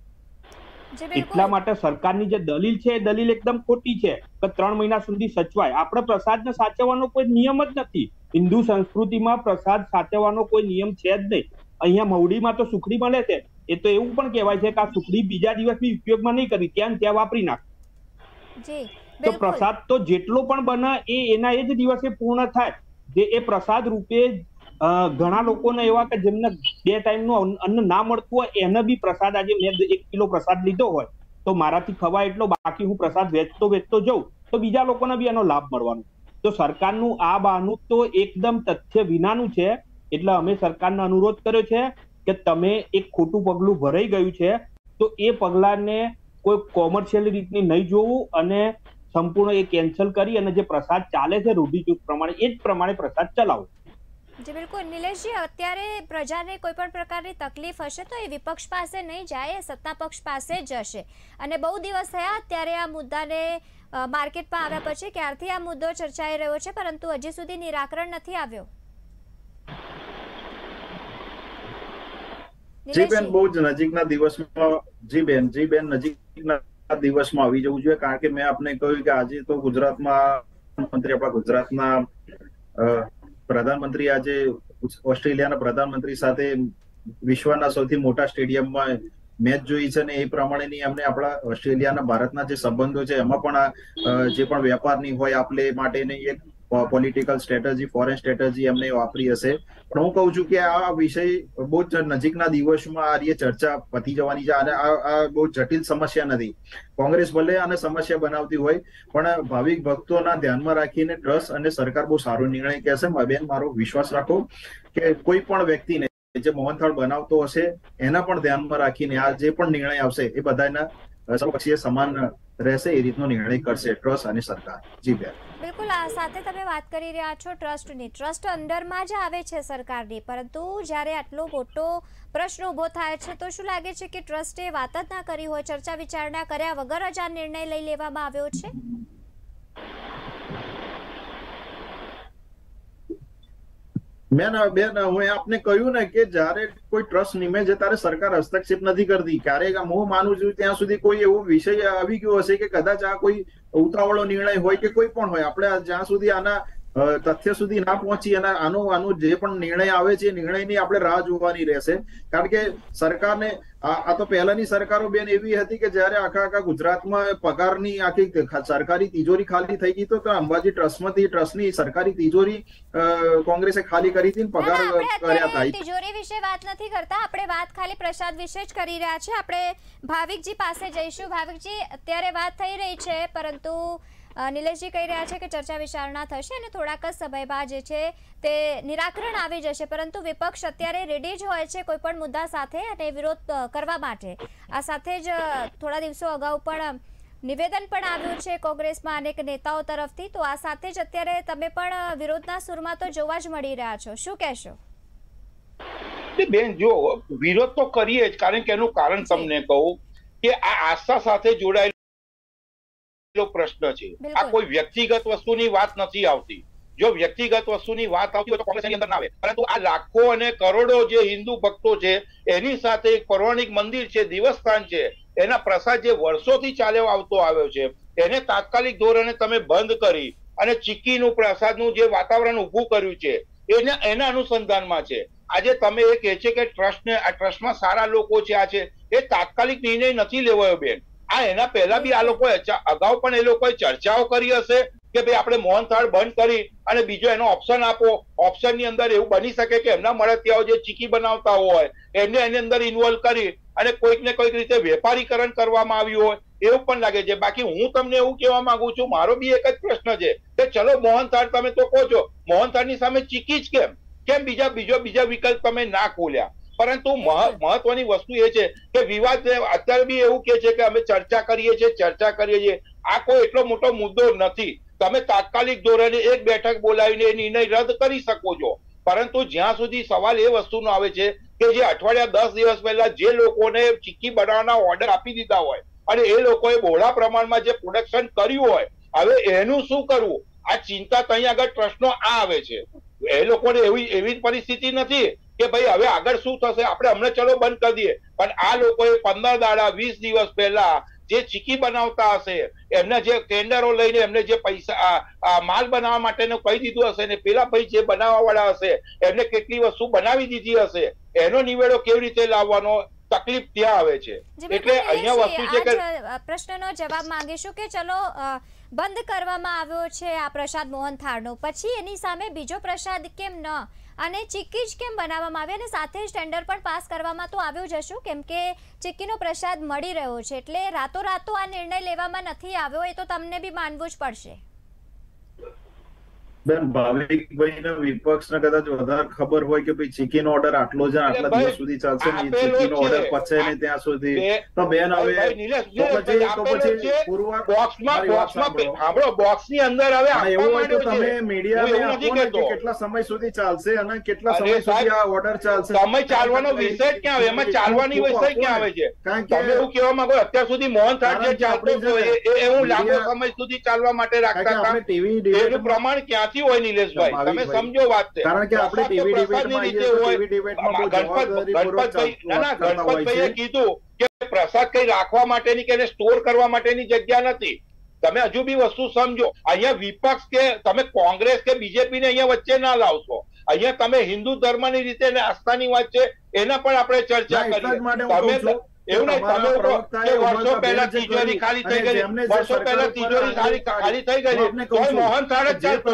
એટલા માટે સરકારની જે દલીલ છે એ દલીલ એકદમ ખોટી છે કે ત્રણ મહિના સુધી સચવાય। આપણે પ્રસાદને સાચવવાનો કોઈ નિયમ જ નથી હિન્દુ સંસ્કૃતિમાં પ્રસાદ સાચવવાનો કોઈ નિયમ છે જ નહીં। અહીંયા મવડીમાં તો સુખડી મળે છે એ તો એવું પણ કહેવાય છે કે આ સુખડી બીજા દિવસની ઉપયોગમાં નહીં કરી ત્યાં ત્યાં વાપરી નાખ જી તો પ્રસાદ તો જેટલો પણ બને એ એના એ જ દિવસે પૂર્ણ થાય। જે એ પ્રસાદ રૂપે ઘણા લોકોને એવા કે જેમને બે ટાઈમનું અન્ન ના મળતું હોય એને બી પ્રસાદ આજે મેં એક કિલો પ્રસાદ લીધો હોય તો મારાથી ખવાય એટલો બાકી હું પ્રસાદ વેચતો વેચતો જઉં તો બીજા લોકોને બી એનો લાભ મળવાનો। તો સરકારનું આ બહાનું તો એકદમ તથ્ય વિનાનું છે। એટલે અમે સરકારને અનુરોધ કર્યો છે કે તમે એક ખોટું પગલું ભરાઈ ગયું છે તો એ પગલાંને કોઈ કોમર્શિયલ રીતની નહીં જોવું અને સંપૂર્ણ એ કેન્સલ કરી અને જે પ્રસાદ ચાલે છે રૂઢિચુસ્ત પ્રમાણે એ જ પ્રમાણે પ્રસાદ ચલાવો। जी बिल्कुल नीलेश जी, अत्यारे प्रजाने कोईपण प्रकारनी तकलीफ हशे तो ये विपक्ष पास नहीं जाए, सत्ता पक्ष पास जशे। अने बहु दिवस थया त्यारे आ मुद्दाने मार्केट में आव्या पछी क्यारथी आ मुद्दो चर्चाई रह्यो छे, परंतु हजी सुधी निराकरण नथी आव्यो। जी बेन, बहुत नजीकना दिवसमां जी बेन जी बेन नजीकना दिवसमां आवी जवुं जोईए, कारण के मैं आपने कह्युं के आज तो गुजरात में मंत्री आपणा गुजरातना प्रधानमंत्री आज ऑस्ट्रेलिया प्रधानमंत्री साथ विश्व सौथी मोटा स्टेडियम में मैच जोई छे ने ए प्रमाणेनी हमने आपड़ा ऑस्ट्रेलिया भारतना जे संबंधो छे एमां पण जे पण व्यापारनी होय आपले माटेनी एक पॉलिटिकल स्ट्रेटेजी फॉरेन स्ट्रेटेजी हमने वापरी हशे। पण हुं कहूं छुं के आ विषय बहुत नजीकना दिवसमां आ रीते चर्चा पती जवानी छे अने आ बहुत जटिल समस्या नथी। कांग्रेस भले आने समस्या बनावती होय पण भाविक भक्तोना ध्यानमां राखीने ट्रस्ट अने सरकार बहुत सारो निर्णय कहे छे। बेन मारो विश्वास राखो के कोई पण व्यक्तिने જે મોહનથાળ બનાવતો હશે એના પણ ધ્યાનમાં રાખીને આ જે પણ નિર્ણય આવશે એ બધાના સર્વપક્ષીય સમાન રહેશે એ રીતનો નિર્ણય કરશે ટ્રસ્ટ અને સરકાર। જી બેન બિલકુલ, આ સાથે તમે વાત કરી રહ્યા છો ટ્રસ્ટની, ટ્રસ્ટ અંડરમાં જ આવે છે સરકારની, પરંતુ જ્યારે આટલો મોટો પ્રશ્ન ઊભો થાય છે તો શું લાગે છે કે ટ્રસ્ટે વાત જ ના કરી હોય, ચર્ચા વિચારણા કર્યા વગર જ આ નિર્ણય લઈ લેવામાં આવ્યો છે? बेन बेन हूँ आपने कहू ने कि जय कोई ट्रस्ट निमे तरह सरकार हस्तक्षेप नहीं करती क्योंकि हूँ मानु छू त्या सुधी कोई एवं विषय आ गयो हे कि कदाच आ कोई उतावळो निर्णय हो कोई पण हो अपने ज्यां सुधी आना तथ्य सुधी ना पहुंची आनो आनो जे पण निर्णय आवे छे निर्णयनी आपणे राह जोवानी रहेशे। कारण के सरकार ने आ, आ तो पहेलानी सरकारो बेन एवी हती के ज्यारे आखा आखा गुजरातमां पगारनी आखी सरकारी तिजोरी खाली थई गई तो अंबाजी ट्रस्टमांथी ट्रस्टनी सरकारी तिजोरी कांग्रेसे खाली करी हती ने पगार कर्या था। तिजोरी विषे वात नथी करता, आपणे वात खाली प्रसाद विषे ज करी रह्या छे। आपणे भाविकजी पासे जईशुं। भाविकजी, अत्यारे वात थई रही छे परंतु नीलेश जी कही रहा है कि चर्चा विचारणा थशे अने थोड़ाक समय बाद जे छे ते निराकरण आवी जशे, परंतु विपक्ष अत्यारे रेडी ज होय छे कोईपण मुद्दा साथे अने विरोध करवा माटे। आ साथे ज थोड़ा दिवसों अगाउ पण निवेदन पण आव्युं छे कोंग्रेसमां अनेक नेताओं तरफथी, तो आ साथे ज अत्यारे तमे पण विरोधना सूरमां तो जोवा ज मळी रह्या छो, शुं कहेशो? बेन जो विरोध तो करीए ज, कारण के एनुं कारण तमने कहूं के आ आस्था साथे जोडाय प्रश्न है। आ कोई व्यक्तिगत वस्तु की बात नहीं आती, जो व्यक्तिगत वस्तु की बात आती हो तो कांग्रेस अंदर ना आवे, परंतु आ लाखों अने करोड़ों जे हिंदू भक्तों छे एनी साथे एक पौराणिक मंदिर छे देवस्थान छे एना प्रसाद जे वर्षोथी चाल्यो आवतो आव्यो छे एने तात्कालिक धोरणे तमे बंद करी अने चिक्कीनुं प्रसादनुं जे वातावरण ऊभुं कर्युं छे एना एना अनुसंधानमां छे। आज तमे ए कहे छे के ट्रस्ट ने आ ट्रस्ट में सारा लोको छे आ छे ए तात्कालिक निर्णय नथी लेवायो बेन। आ एना पहेला बी आ लोकोए अगाउ पण ए लोकोए चर्चाओ करी हशे के भाई आपणे मोहनथाळ बंद करी अने बीजो एनो ऑप्शन आपो, ऑप्शन नी अंदर एवुं बनी शके के एमना मळतियाओ जे चीकी बनावता होय एमने एनी अंदर इन्वोल्व करी अने कोईक ने कोईक रीते वेपारीकरण करवामां आव्युं होय एवुं पण लागे छे। बाकी हूँ तमने एवुं कहेवा मांगु छुं, मारो बी एक ज प्रश्न छे के चलो मोहनथाळ तमे तो कहो छो, मोहनथाळनी सामे चीकी ज केम केम बीजा बीजो बीजा विकल्प तमे ना खोल्या? परंतु महत्वनी वस्तु ए छे के विवाद अत्यारे बी एवुं कहे छे के अमे चर्चा करीए छे चर्चा करीए छे। आ कोई एटलो मोटो मुद्दो नथी, तमे तात्कालिक धोरणे एक बैठक बोलावीने ए निर्णय रद्द करी शको छो, परंतु ज्यां सुधी सवाल ए वस्तुनो आवे छे के जे अठवाडिया दस दिवस पहेला जे लोकोने चिक्की बनाववाना ऑर्डर आपी दीधा होय अने ए लोकोए बहोळा प्रमाणमां जे प्रोडक्शन कर्युं होय हवे एनुं शुं करवुं? आ चिंता तहीं आगळ प्रश्नो आ आवे छे। ए लोकोने एवी एवी परिस्थिति नथी के भाई हवे आगळ शुं थशे आपणे हमणे चलो बंद करी दीए, पण आ लोकोए पंदर दाड़ा वीस दिवस पहेला जे चीकी बनावता हशे एमने जे टेंडरो लईने एमने जे पैसा माल बनाववा माटेनो कही दीधुं हशे ने पेला भाई जे बनाववावाळा हशे एमने केटली वस्तु बनावी दीधी हशे एनो निवेडो केवी रीते लाववानो तकलीफ त्यां आवे छे। एटले अहींया वस्तु छे के प्रश्ननो जवाब मांगीशुं के चलो बंद करवामां आव्यो छे आ प्रसाद मोहनथाळनो, पछी एनी सामे बीजो प्रसाद केम न અને ચીકી જ કેમ બનાવવામાં આવે અને સાથે જ ટેન્ડર પણ પાસ કરવામાં તો આવ્યો જ હશું, કેમ કે ચીકીનો પ્રસાદ મળી રહ્યો છે એટલે રાતોરાત તો આ નિર્ણય લેવામાં નથી આવ્યો, એ તો તમને બી માનવું જ પડશે। બેન ભાવિકભાઈને વિપક્ષને કદાચ વધારે ખબર હોય કે ભઈ ચીકીનો ઓર્ડર આટલો જ આટલા દિવસ સુધી ચાલશે ને ચીકીનો ઓર્ડર પચે ને ત્યાં સુધી તો બેન હવે તો પછી તો પછી પૂર્વ બોક્સમાં બોક્સમાં આપણો બોક્સની અંદર હવે આપવા માટે તમે મીડિયાને આપો કેટલા સમય સુધી ચાલશે અને કેટલા સમય સુધી આ ઓર્ડર ચાલશે સમય ચાલવાનો વિષય ક્યાં આવે એમાં ચાલવાની વિષય ક્યાં આવે છે તમે એવું કહેવા માંગો અત્યાર સુધી મોહન થાળ જે ચાલતો હતો એ એ હું લાંબો સમય સુધી ચાલવા માટે રાખતા હતા આપણે ટીવી ડિબેટનું પ્રમાણ ક્યાં કોંગ્રેસ કે બીજેપી ને અહીંયા વચ્ચે ના લાવશો અહીંયા તમે હિન્દુ ધર્મ ની રીતે ને આસ્થાની વાત છે એના પણ આપણે ચર્ચા કરી એવું નહીં તમે વર્ષો પહેલા તિજોરી ખાલી થઈ ગઈ વર્ષો પહેલા તિજોરી ખાલી થઈ ગઈ તો મોહન થાળ જ ચાલતો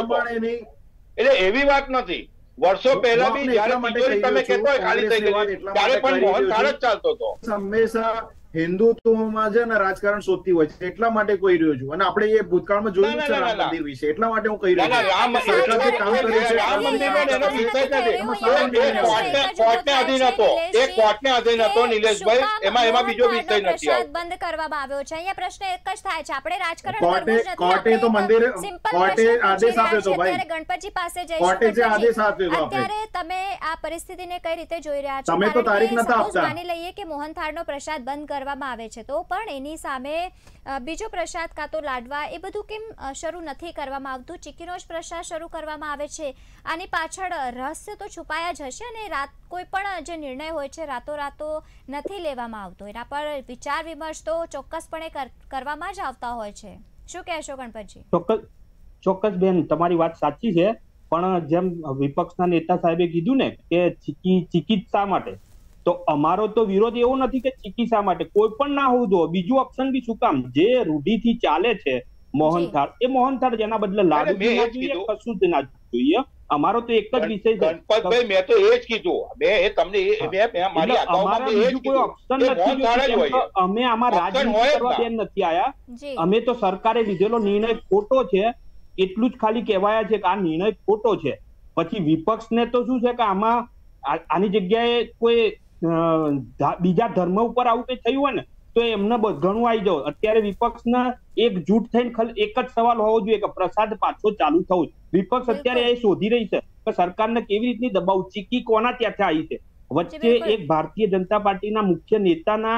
એટલે એવી વાત નથી વર્ષો પહેલા બી જયારે તિજોરી તમે કહેતો હોય ખાલી થઈ ગઈ ત્યારે પણ મોહન થાળ જ ચાલતો હતો હંમેશા હિન્દુત્વમાં છે ને રાજકારણ શોધતી હોય છે એટલા માટે કહી રહ્યો છું અને આપણે એ ભૂતકાળમાં જોયું છે રામ મંદિર વિશે એટલા માટે હું કહી રહ્યો છું રામ સરકાર જે કામ કરે છે રામ મંદિરનો એનો વિષય નથી કોર્ટને આધીન હતો એ કોર્ટને આધીન હતો નિલેશભાઈ એમાં એમાં બીજો વિષય નથી આવતો બંધ કરવામાં આવ્યો છે અહીંયા પ્રશ્ન એક જ થાય છે આપણે રાજકારણ કોર્ટે કોર્ટે તો મંદિર કોર્ટે આદેશ આપ્યો તો ભાઈ ગણપતજી પાસે જઈ કોર્ટે જે આદેશ આપ્યો તો અત્યારે તમે આ પરિસ્થિતિને કઈ રીતે જોઈ રહ્યા છો તમે તો તારીખ નતા આપતા માની લઈએ કે મોહન થાળનો પ્રસાદ બંધ कर बीजो प्रसाद का तो लाडवा ए बधु केम शुरू नहीं करवामां आवतुं चीकीनो ज प्रसाद शुरू करवामां आवे छे आनी पाछळ रहस्य तो छुपाया ज हशे अने रात कोई पण जे निर्णय होय छे रातो रातो नहीं लेवामां आवतो एना पर विचार विमर्श तो चोक्कसपणे करवामां ज आवता होय छे शुं कहेशो गणपतजी चोक्कस चोक्कस बेन तमारी वात साची छे पण जेम विपक्षना नेता साहेबे कीधुं ने के चीकी चीकीत्सा माटे तो अमारो तो विरोध एवो नथी के चिकित्सा माटे कोई पण ना होवुं जोईए बीजो ऑप्शन भी शुं काम जे रूढीथी चाले छे मोहन थाळ ए मोहन थाळ जेना बदले लाडू कशुं ज ना जोईए अमारो तो एक ज विषय गणपतभाई मैं तो एज कीधुं मैं ए तमने मैं मैं मारी अगाउमां तो एज कोई ऑप्शन नथी अमे आमां राजनीति करवा बेन नथी आया अमे तो सरकारे लीधेलो निर्णय खोटो छे एटलुं ज खाली कहेवाया छे के आ निर्णय खोटो छे पछी विपक्षने तो शुं छे के आमां आनी जग्याए कोई बीजा धर्म पर आउं के थयुं होय ने तो एमने बधगणुं आई जाओ अत्यारे विपक्षना एकजूट थईने एक ज सवाल होवो जोईए के प्रसाद पाछो चालू थयो विपक्ष अत्यारे ए शोधी रही छे के सरकारने केवी रीतनी दबाव चीकी कोना त्याथे आई छे वच्चे एक भारतीय जनता पार्टीना मुख्य नेताना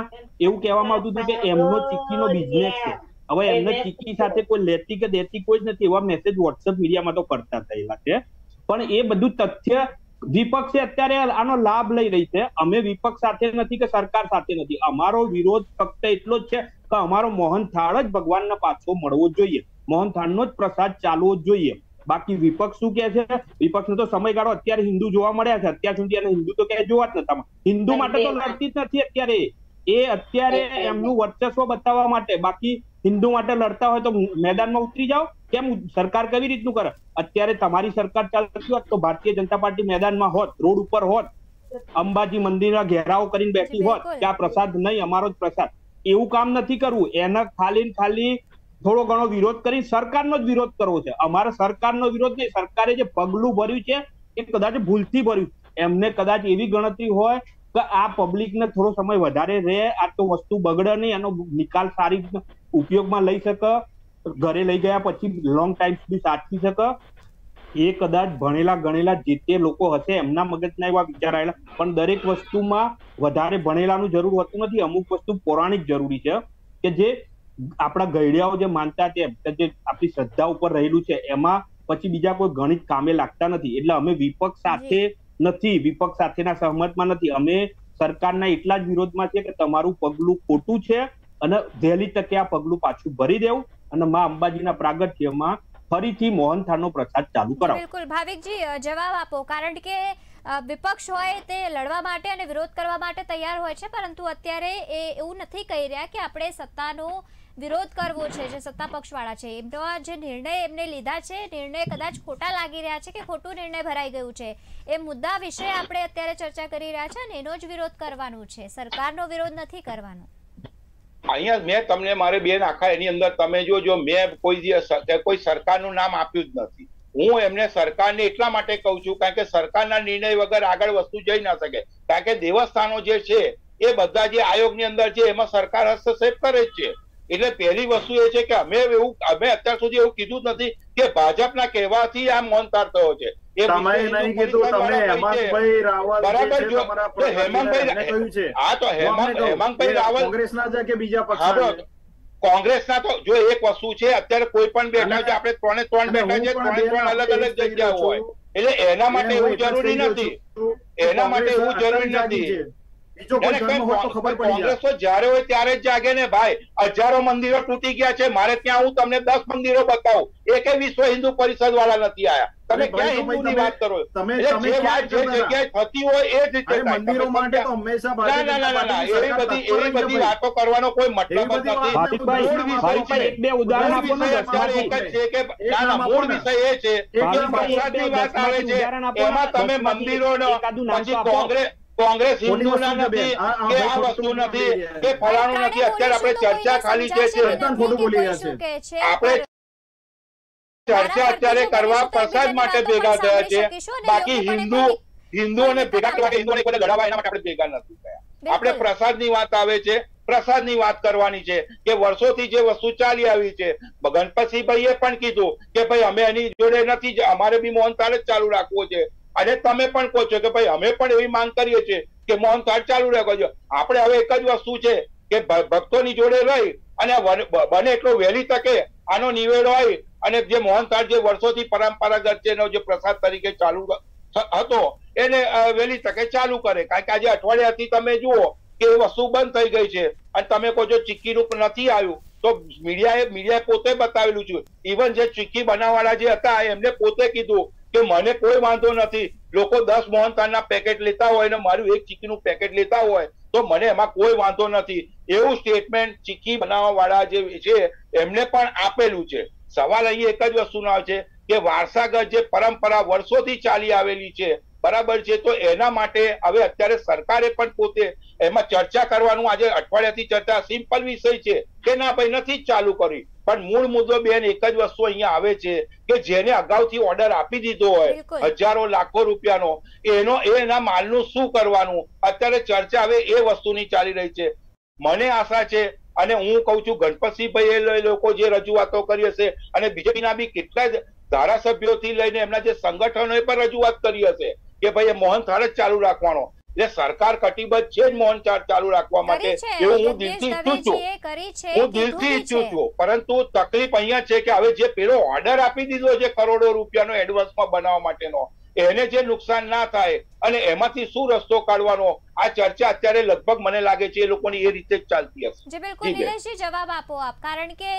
एवुं कहेवामां आवतुं हतुं के एमनो चीकीनो बिझनेस छे हवे एमने चीकी साथे कोई लेती के देती कोई ज नथी एवा मेसेज व्हाट्सएप मीडियामां तो करता थयेला छे पण ए बधुं तथ्य विपक्षे अत्यारे आनो लाभ लई रही है अमे विपक्ष साथे नथी के सरकार साथे नथी अमारो विरोध फक्त एटलो ज छे के अमारो मोहन थाळ ज भगवानने पाछो मळवो जोईए मोहन थाळनो ज प्रसाद चालवो जोईए बाकी विपक्ष शुं कहे छे विपक्षनो तो समयगाळो अत्यारे हिंदू जोवा मळ्या छे अत्यार सुधी एने हिंदू तो क्यारे जोवा ज नता हिंदू माटे तो लड़ती ज नथी अत्यारे ए अत्यारे एमनुं वर्चस्व बताववा माटे बाकी हिंदू माटे लड़ता होय तो मैदानमां उतरी जाओ केम सरकार केवी रीतनुं करे अत्यारे तमारी सरकार चालती होत तो भारतीय जनता पार्टी मैदानमां होत रोड उपर होत अंबाजी मंदिरनो घेराव करीने बेठी होत के आ प्रसाद नहीं अमारो ज प्रसाद एवुं काम नथी करवुं एना खालीने खाली थोड़ो घणो विरोध करी सरकारनो ज विरोध करवो छे अमारा सरकारनो विरोध नहीं सरकारे जे पगलुं भर्युं छे ए कदाच भूलथी भर्युं एमने कदाच एवी गणतरी होय आ पब्लिक ने थोड़ो समय वधारे रहे आ तो वस्तु बगड़े नहीं आनो निकाल सारी उपयोग में लई सके घरे लई गया पछी लॉन्ग टाइम सुधी साचवी सके ए कदाच भणेला गणेला जेते लोको हशे एमना मगजना एवा विचार आवेला पण दरेक वस्तुमां वधारे भणेलानु जरूर होतुं नथी अमुक वस्तु पौराणिक जरूरी छे के जे आपड़ा गईडियाओ जे मानता छे जे आपणी श्रद्धा उपर रहेलुं छे एमां पछी बीजा कोई गणित कामे लागता नथी एटले अमे विपक्ष साथे નથી વિપક્ષ સાથેના સહમતમાં નથી અમે સરકારના એટલા જ વિરોધમાં છે કે તમારું પગલું ખોટું છે અને વહેલી તકે આ પગલું પાછું ભરી દેવું અને માં અંબાજીના પ્રાગટ્યમાં ફરીથી મોહન થાળનો પ્રસાદ ચાલુ કરાવો બિલકુલ ભાવિકજી જવાબ આપો કારણ કે विपक्ष होय ते लड़वा माटे अने विरोध करवा माटे तैयार होय छे परंतु अत्यारे ए एवुं नथी कही रह्या के आपणे सत्तानो विरोध करवो छे जे सत्ता पक्षवाळा छे एमनो जे निर्णय एमणे लीधा छे निर्णय कदाच खोटा लागी रह्या छे के खोटो निर्णय भराई गयो छे ए मुद्दा विषय आपणे अत्यारे चर्चा करी रह्या छे अने एनो ज विरोध करवानो छे सरकारनो विरोध नथी करवानो अहींया मैं तमने मारे बेन आखा एनी अंदर तमे जो जो मैं कोई कोई सरकारनुं नाम आप्युं ज नथी हूँ एमने सरकार ने एटला माटे कहूं छूं कारण के सरकारना निर्णय वगर आगळ वस्तु जई न सके। कारण के देवस्थानो जे छे ए बधा जे आयोगनी अंदर छे एमां सरकार हस्तक्षेप करे छे। एटले पहेली वस्तु ए छे के अमे एवुं अमे अत्यार सुधी एवुं कीधुं ज नथी के भाजपना कहेवाथी आ मौन थाल थयो छे। कांग्रेस तो जारे होय त्यारे ज जागे ने भाई। हजारों मंदिरों तूटी गया है। मारे त्यां हूँ तमने दस मंदिरों बताऊं एके विश्व हिंदू परिषद वाला नहीं आया। તમે ક્યાં હિન્દુની વાત કરો? તમે તમે જે જગ્યાએ થતી હોય એ જ રીતે મંદિરો માટે તો હંમેશા ભાજપ બધી એવી બધી વાતો કરવાનો કોઈ મતલબ જ નથી। હાથીભાઈ પર એક બે ઉદાહરણ આપો ને। અત્યારે એક જ છે કે ના ના મૂળ વિષય એ છે કે પ્રસાદની વાત આવે છે એમાં તમે મંદિરોનો પછી કોંગ્રેસ કોંગ્રેસ હિન્દુના નથી કે આ વસ્તુ નથી કે ફલાણું નથી। અત્યારે આપણે ચર્ચા ખાલી છે છે ખોટું બોલી રહ્યા છે આપણે। चर्चा अत्यारे करवा प्रसाद माटे भेगा थया छे। बाकी हिंदू हिंदुओने भेगा करवा के हिंदुओने कोई लड़ावा एना माटे आपणे भेगा नथी थया। आपणे प्रसादनी वात आवे छे। प्रसादनी वात करवानी छे के वर्षोथी जे वस्तु चाली आवी छे। गणपतसिंह भाईए पण कीधुं के भाई अमे एनी जोडे नथी ज अमारे बी मोहन थाल ज चालू राखवो छे। अने तमे पण कहो छो के भाई अमे पण एवी मांग करीए छे के मोहन थाल चालू राखो छो। आपणे हवे एक ज वस्तु छे के भक्तोनी जोडे रही अने बने एटलो वहेली तके आनो निवेडो आवी અને જે મોહન થાળ જે વર્ષોથી પરંપરાગત છે એનો જે પ્રસાદ તરીકે ચાલુ હતો એને વહેલી તકે ચાલુ કરે। કારણ કે આજે અઠવાડિયાથી તમે જુઓ કે એ વસ્તુ બંધ થઈ ગઈ છે અને તમે કહો છો ચીક્કી રૂપ નથી આવ્યું તો મીડિયાએ મીડિયાએ પોતે બતાવેલું છે। ઇવન જે ચીક્કી બનાવવાના જે હતા એમને પોતે કીધું કે મને કોઈ વાંધો નથી, લોકો દસ મોહન થાળના પેકેટ લેતા હોય અને મારું એક ચીક્કીનું પેકેટ લેતા હોય તો મને એમાં કોઈ વાંધો નથી, એવું સ્ટેટમેન્ટ ચીક્કી બનાવવાવાળા જે છે એમને પણ આપેલું છે। सवाल अहीं एक ज वस्तुनो आवे छे के वारसागत जे परंपरा वर्षोथी चाली आवेली छे बराबर छे तो एना माटे हवे अत्यारे सरकारे पण पोते एमां चर्चा करवानुं। आज अठवाडियाथी चर्चा सिंपल विषय छे के ना भाई नथी चालू करी पण मूळ मुद्दो बेन एक ज वस्तु अहींया आवे छे के जेने अगाउथी ऑर्डर आपी दीधो होय हजारों लाखों रूपियानो एनो एना मालनुं शुं करवानुं अत्यारे चर्चा हवे ए वस्तुनी चाली रही छे। मने आशा छे અને હું કહું છું ગણપતસિંહ ભાઈ એ લોકો જે રજૂઆતો કરી હશે અને બીજેપીના બી કેટલા ધારાસભ્યોથી લઈને એમના જે સંગઠનોએ પણ રજૂઆત કરી હશે કે ભાઈ એ મોહન થાળ જ ચાલુ રાખવાનો। એટલે સરકાર કટિબદ્ધ છે જ મોહન થાળ ચાલુ રાખવા માટે, એવું હું દિલથી ઈચ્છું છું હું દિલથી ઈચ્છું છું પરંતુ તકલીફ અહીંયા છે કે હવે જે પેલો ઓર્ડર આપી દીધો છે કરોડો રૂપિયાનો એડવાન્સમાં બનાવવા માટેનો એને જે નુકસાન ના થાય અને એમાંથી શું રસ્તો કાઢવાનો આ ચર્ચા અત્યારે લગભગ મને લાગે છે એ લોકોની એ રીતે જ ચાલતી હશે। જે બિલકુલ નિલેશજી જવાબ આપો આપ કારણ કે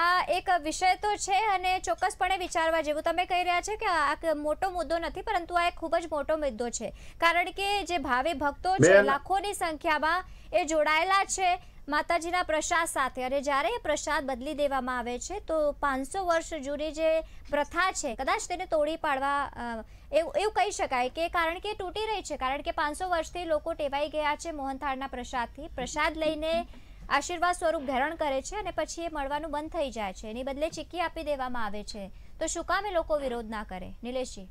આ એક વિષય તો છે અને ચોક્કસપણે વિચારવા જેવું તમે કહી રહ્યા છે કે આ મોટો મુદ્દો નથી પરંતુ આ એક ખૂબ જ મોટો મુદ્દો છે કારણ કે જે ભાવે ભક્તો છે લાખોની સંખ્યામાં એ જોડાયેલા છે માતાજીના પ્રસાદ સાથે અને જ્યારે એ પ્રસાદ બદલી દેવામાં આવે છે તો પાંચસો વર્ષ જૂની જે પ્રથા છે કદાચ તેને તોડી પાડવા એવું એવું કહી શકાય કે કારણ કે તૂટી રહી છે કારણ કે પાંચસો વર્ષથી લોકો ટેવાઈ ગયા છે મોહનથાળના પ્રસાદથી। પ્રસાદ લઈને આશીર્વાદ સ્વરૂપ ધારણ કરે છે અને પછી એ મળવાનું બંધ થઈ જાય છે, એની બદલે ચીક્કી આપી દેવામાં આવે છે તો શું કામ એ લોકો વિરોધ ના કરે? નિલેશજી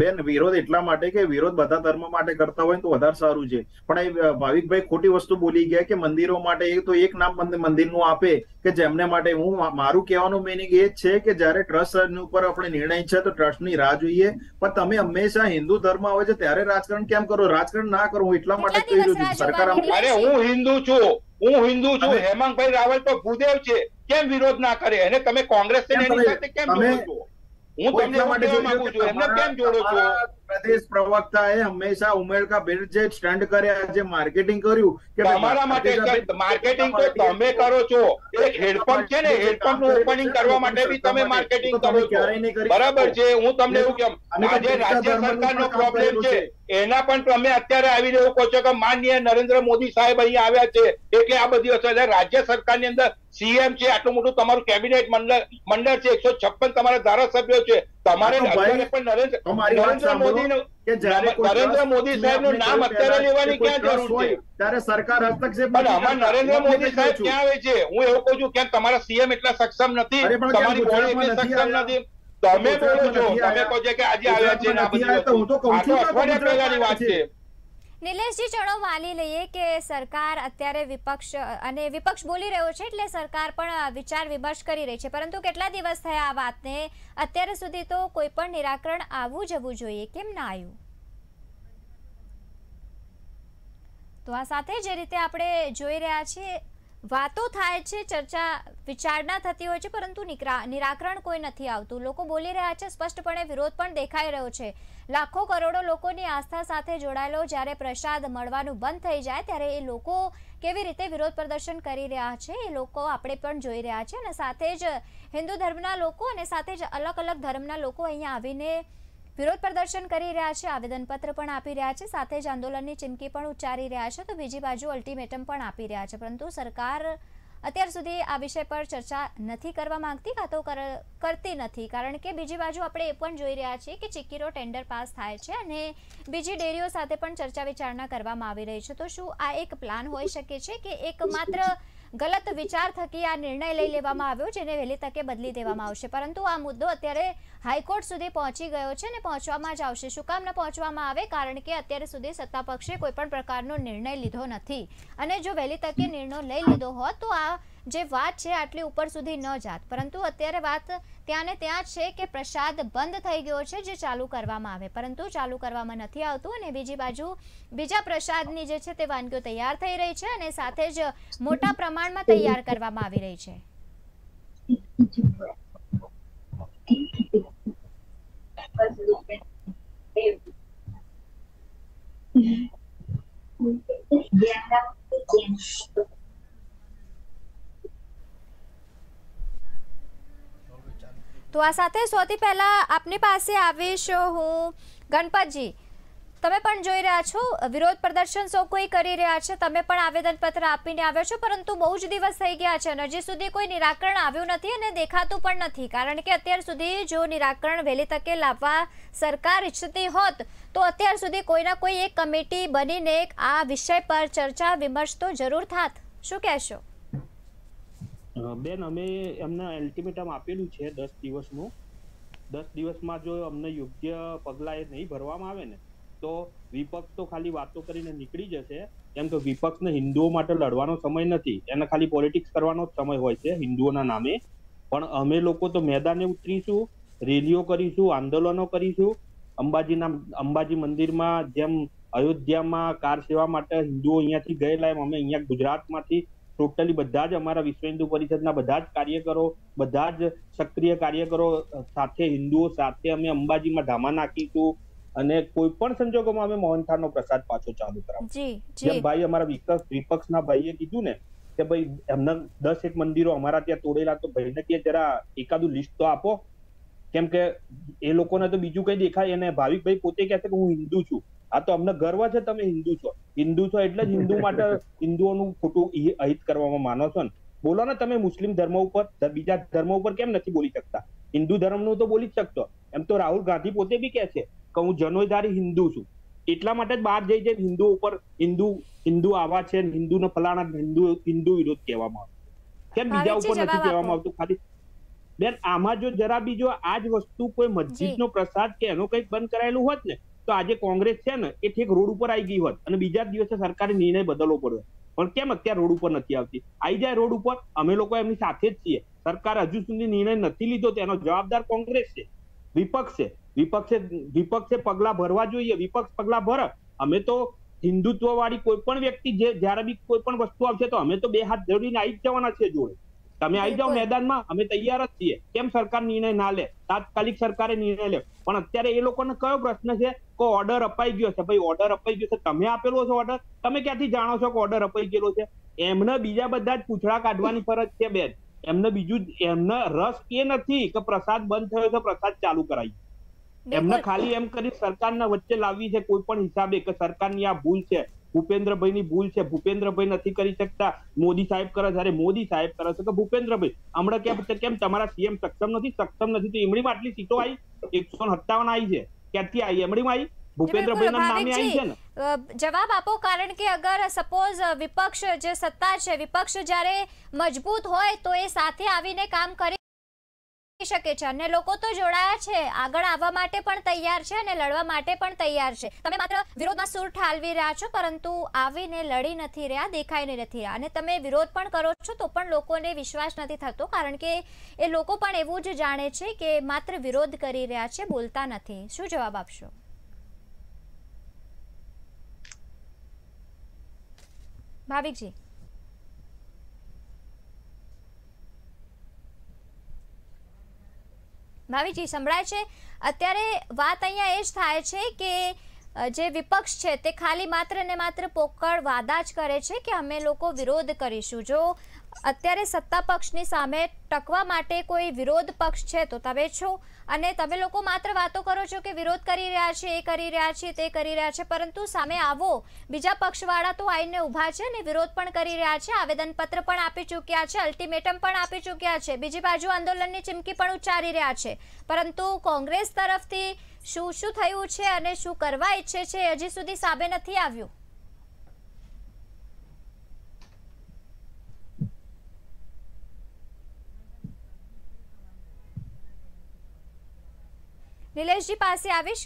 બેન વિરોધ એટલા માટે કે વિરોધ બધા ધર્મ માટે કરતા હોય તો વધારે સારું છે પણ એ ભાવિકભાઈ ખોટી વસ્તુ બોલી ગયા કે મંદિરો માટે એ તો એક નામ મંદિરનું આપે કે જેમને માટે હું મારું કહેવાનું મિનિંગ એ જ છે કે જયારે ટ્રસ્ટ ઉપર આપણે નિર્ણય છે તો ટ્રસ્ટની રાહ જોઈએ પણ તમે હંમેશા હિન્દુ ધર્મ આવે છે ત્યારે રાજકારણ કેમ કરો? રાજકારણ ના કરો એટલા માટે કહી રહ્યો છું સરકાર। અરે હું હિન્દુ છું હું હિન્દુ છું હેમાંગભાઈ રાવલ તો ભૂદેવ છે કેમ વિરોધ ના કરે એને? તમે કોંગ્રેસ સાથે કેમ જોડો છો? હું તમને માટે માંગુ છું એમને કેમ જોડો છો? प्रदेश प्रवक्ता है हमेशा उमेर का बेरजे स्टैंड करे आज मार्केटिंग करियो के हमारा माटे मार्केटिंग तो તમે કરો છો। એક હેડપંપ છે ને હેડપંપ નું ઓપનિંગ કરવા માટે ભી તમે માર્કેટિંગ કરો છો બરાબર છે। હું તમને એવું કેમ આજે રાજ્ય સરકારનો પ્રોબ્લેમ છે એના પણ તમે અત્યારે આવીને એવું કહો છો કે માનનીય નરેન્દ્ર મોદી સાહેબ અહીં આવ્યા છે એટલે આ બધી અસર રાજ્ય સરકારની અંદર સીએમ છે આટલું મોટું તમારું કેબિનેટ મંડળ મંડળ છે એકસો છપ્પન તમારા ધારાસભ્યો છે નિલેશજી ચલો માની લઈએ કે સરકાર અત્યારે વિપક્ષ અને વિપક્ષ બોલી રહ્યો છે એટલે સરકાર પણ વિચાર વિમર્શ કરી રહી છે, પરંતુ કેટલા દિવસ થયા આ વાતને, અત્યારે સુધી તો કોઈ પણ નિરાકરણ આવવું જવું જોઈએ, કેમ ના આવ્યું? તો આ સાથે જે રીતે આપણે જોઈ રહ્યા છીએ, વાતો થાય છે, ચર્ચા વિચારણા થતી હોય છે, પરંતુ નિરાકરણ કોઈ નથી આવતું. લોકો બોલી રહ્યા છે, સ્પષ્ટપણે વિરોધ પણ દેખાઈ રહ્યો છે. લાખો કરોડો લોકોની આસ્થા સાથે જોડાયેલો જ્યારે પ્રસાદ મળવાનું બંધ થઈ જાય ત્યારે એ લોકો કેવી રીતે વિરોધ પ્રદર્શન કરી રહ્યા છે એ લોકો આપણે પણ જોઈ રહ્યા છે. અને સાથે જ હિન્દુ ધર્મના લોકો અને સાથે જ અલગ અલગ ધર્મના લોકો અહીંયા આવીને વિરોધ પ્રદર્શન કરી રહ્યા છે, આવેદનપત્ર પણ આપી રહ્યા છે, સાથે જ આંદોલનની ચીમકી પણ ઉચ્ચારી રહ્યા છે, તો બીજી બાજુ અલ્ટિમેટમ પણ આપી રહ્યા છે. પરંતુ સરકાર અત્યાર સુધી આ વિષય પર ચર્ચા નથી કરવા માંગતી, કાં તો કરતી નથી, કારણ કે બીજી બાજુ આપણે એ પણ જોઈ રહ્યા છીએ કે ચીકીરો ટેન્ડર પાસ થાય છે અને બીજી ડેરીઓ સાથે પણ ચર્ચા વિચારણા કરવામાં આવી રહી છે. તો શું આ એક પ્લાન હોઈ શકે છે કે એક માત્ર ગલત વિચાર થકી આ નિર્ણય લઈ લેવામાં આવ્યો, જેને વહેલી તકે બદલી દેવામાં આવશે? પરંતુ આ મુદ્દો અત્યારે હાઈકોર્ટ સુધી પહોંચી ગયો છે અને પહોંચવામાં જ આવશે. શું કામ ન પહોંચવામાં આવે? કારણ કે અત્યારે સુધી સત્તા પક્ષે કોઈ પણ પ્રકારનો નિર્ણય લીધો નથી, અને જો વહેલી તકે નિર્ણય લઈ લીધો હોત તો આ જે વાત છે આટલી ઉપર સુધી ન જાત. પરંતુ અત્યારે વાત ત્યાં ને ત્યાં છે કે પ્રસાદ બંધ થઈ ગયો છે, જે ચાલુ કરવામાં આવે, પરંતુ ચાલુ કરવામાં નથી આવતું. અને બીજી બાજુ બીજા પ્રસાદની જે છે તે વાનગીઓ તૈયાર થઈ રહી છે અને સાથે જ મોટા પ્રમાણમાં તૈયાર કરવામાં આવી રહી છે. तो आ साथे सौथी पहला आपनी पासे आवीश हूँ गणपत जी, तमे पण जोई रह्या छो विरोध प्रदर्शन सौ कोई करी रह्या छे, तमे पण आवेदनपत्र आपीने आव्या छो, परंतु बहु ज दिवस थई गया छे हजी सुधी कोई निराकरण आव्युं नथी अने देखातुं पण नथी, कारण के अत्यार सुधी जो निराकरण वहेली तके लाववा सरकार इच्छती होत तो अत्यार सुधी कोईना कोई एक कमिटी बनीने आ विषय पर चर्चा विमर्श तो जरूर थात. शुं कहेशो बेन? अमे अमने अल्टिमेटम आपेलू छे दस दिवसनु, दस दिवस में जो अमने योग्य पगलां नहीं भरवामां आवे ने तो विपक्ष तो खाली वातो करीने निकली जशे, केम के विपक्ष ने हिंदुओं माटे लड़वानो समय नथी, एने खाली पॉलिटिक्स करवानो समय होय छे हिंदुओना नामे. पण अमे लोको तो मैदाने उतरीशुं, रेलीओ करीशुं, आंदोलनो करीशुं. अंबाजीना अंबाजी मंदिरमां जेम अयोध्यामां कार सेवा माटे हिंदुओ अहींयाथी गयेला एम अमे अहींया गुजरातमांथी टोटली बधा ज अमारा विश्व हिंदू परिषदना बधा ज कार्यकरो, बधा ज सक्रिय कार्यकरो साथे हिंदुओ साथे अमे अंबाजीमां धामा नाखीशुं અને કોઈ પણ સંજોગોમાં અમે મોહન થાળનો પ્રસાદ પાછો ચાલુ કરાવશું. જેમ ભાઈ અમારા વિકાસ વિપક્ષના ભાઈએ કીધું ને કે ભાઈ અમને દસ એક મંદિરો અમારા ત્યાં તોડેલા, તો ભાઈને કે જરા એકાદું લિસ્ટ તો આપો, કેમ કે એ લોકોને તો બીજું કઈ દેખાય. અને ભાવિકભાઈ પોતે કહે છે કે હું હિન્દુ છું, આ તો અમને ગર્વ છે તમે હિન્દુ છો, હિન્દુ છો એટલે જ હિન્દુ માટે હિન્દુઓનું ખોટું અહિત કરવામાં માનો છો ને. બોલો ને તમે મુસ્લિમ ધર્મ ઉપર, બીજા ધર્મ ઉપર કેમ નથી બોલી શકતા? હિન્દુ ધર્મનું તો બોલી જ શકતો. એમ તો રાહુલ ગાંધી પોતે બી કહે છે કે હું જનોધારી હિન્દુ છું, એટલા માટે જ બહાર જઈ જઈને હિન્દુ ઉપર હિન્દુ હિન્દુ આવા છે, હિન્દુને ફલાણા, હિન્દુ હિન્દુ વિરોધ કહેવામાં આવે, કેમ બીજા ઉપર નથી કહેવામાં આવતું? ખાલી બેન આમાં જો જરા બીજો આ જ વસ્તુ કોઈ મસ્જિદનો પ્રસાદ કે એનો કંઈક બંધ કરાયેલું હોત ને તો આજે કોંગ્રેસ છે ને એ ઠેક રોડ ઉપર આવી ગઈ હોત અને બીજા દિવસે સરકારે નિર્ણય બદલવો પડ્યો. પણ કેમ અત્યારે રોડ ઉપર નથી આવતી? આવી જાય રોડ ઉપર, અમે લોકો એમની સાથે જ છીએ. સરકાર હજુ સુધી નિર્ણય નથી લીધો તો એનો જવાબદાર કોંગ્રેસ છે, વિપક્ષ છે. વિપક્ષે વિપક્ષે પગલા ભરવા જોઈએ, વિપક્ષ પગલા ભરે. અમે તો હિન્દુત્વ વાળી કોઈ પણ વ્યક્તિ જે જયારે બી કોઈ પણ વસ્તુ આવશે તો અમે તો બે હાથ જોડીને આવી જ જવાના છે જોડે. તમે આવી જાઓ મેદાનમાં, અમે તૈયાર જ છીએ. કેમ સરકાર નિર્ણય ના લે? તાત્કાલિક સરકારે નિર્ણય લે. પણ અત્યારે એ લોકોને કયો પ્રશ્ન છે કે ઓર્ડર અપાઈ ગયો છે? ભાઈ ઓર્ડર અપાઈ ગયો છે, તમે આપેલો છે ઓર્ડર, તમે ક્યાંથી જાણો છો કે ઓર્ડર અપાઈ ગયેલો છે? એમને બીજા બધા જ પૂછડા કાઢવાની ફરજ છે બેન. એમને બીજું એમને રસ એ નથી કે પ્રસાદ બંધ થયો છે પ્રસાદ ચાલુ કરાવી. એમને ખાલી એમ કરી સરકારના વચ્ચે લાવવી છે કોઈ પણ હિસાબે કે સરકારની આ ભૂલ છે, भूपेन्द्र भाई नी भूल छे, भूपेन्द्र भाई नथी करी सकता, मोदी साहेब करे छे, अरे मोदी साहेब करे छे तो भूपेन्द्र भाई हमणा केम केम तमारा सीएम सक्षम नथी, सक्षम नथी तो एमडीमां आटली सीटो आई एक सौ सत्तावन आई है, क्यांथी आई एमडीमां आई? भूपेन्द्र भाई ना नामे आई छे ने। जवाब आपो, कारण के अगर सपोज विपक्ष जे सत्ता छे, विपक्ष जारे मजबूत होय तो ए साथे आवीने काम करे शके छे, अन्य लोको तो जोड़ाया छे, आगळ आववा माटे पण तैयार छे ने लड़वा माटे पण तैयार छे। तमे मात्र विरोधमां सूर ठालवी रह्या छो परंतु आवीने लड़ी नथी रह्या, देखाई नथी रह्या अने तमे विरोध पण करो छो तो पण लोकोने विश्वास नथी थतो, कारण के ए लोको पण एवुं ज जाणे छे के मात्र विरोध करी रह्या छे, बोलता नथी। शुं जवाब आपशो? भाविक जी भाविक जी संभळाय छे? अत्यारे वात अहींया ए ज थाय छे के जे विपक्ष छे ते खाली मात्र ने मात्र पोकळ वादा ज करे छे के अमे लोको विरोध करीशुं। जो अत्यारे सत्ता पक्षनी सामे टकवा माटे कोई विरोध पक्ष छे तो तमे छो अने तमे लोको मात्र वातो करो छो के विरोध करी रह्या छे, ए करी रह्या छे, ते करी रह्या छे, परंतु सामे आवो बीजा पक्षवाळा तो आईने ऊभा छे ने विरोध पण करी रह्या छे, आवेदनपत्र पण आपी चूक्या छे, अल्टिमेटम पण आपी चूक्या छे, बीजी बाजू आंदोलननी चीमकी पण उच्चारी रह्या छे, परंतु कोंग्रेस तरफथी शुं शुं थयुं छे अने शुं करवा ईच्छे छे हजी सुधी सामे नथी आव्युं। निलेश जी पासे आवीश,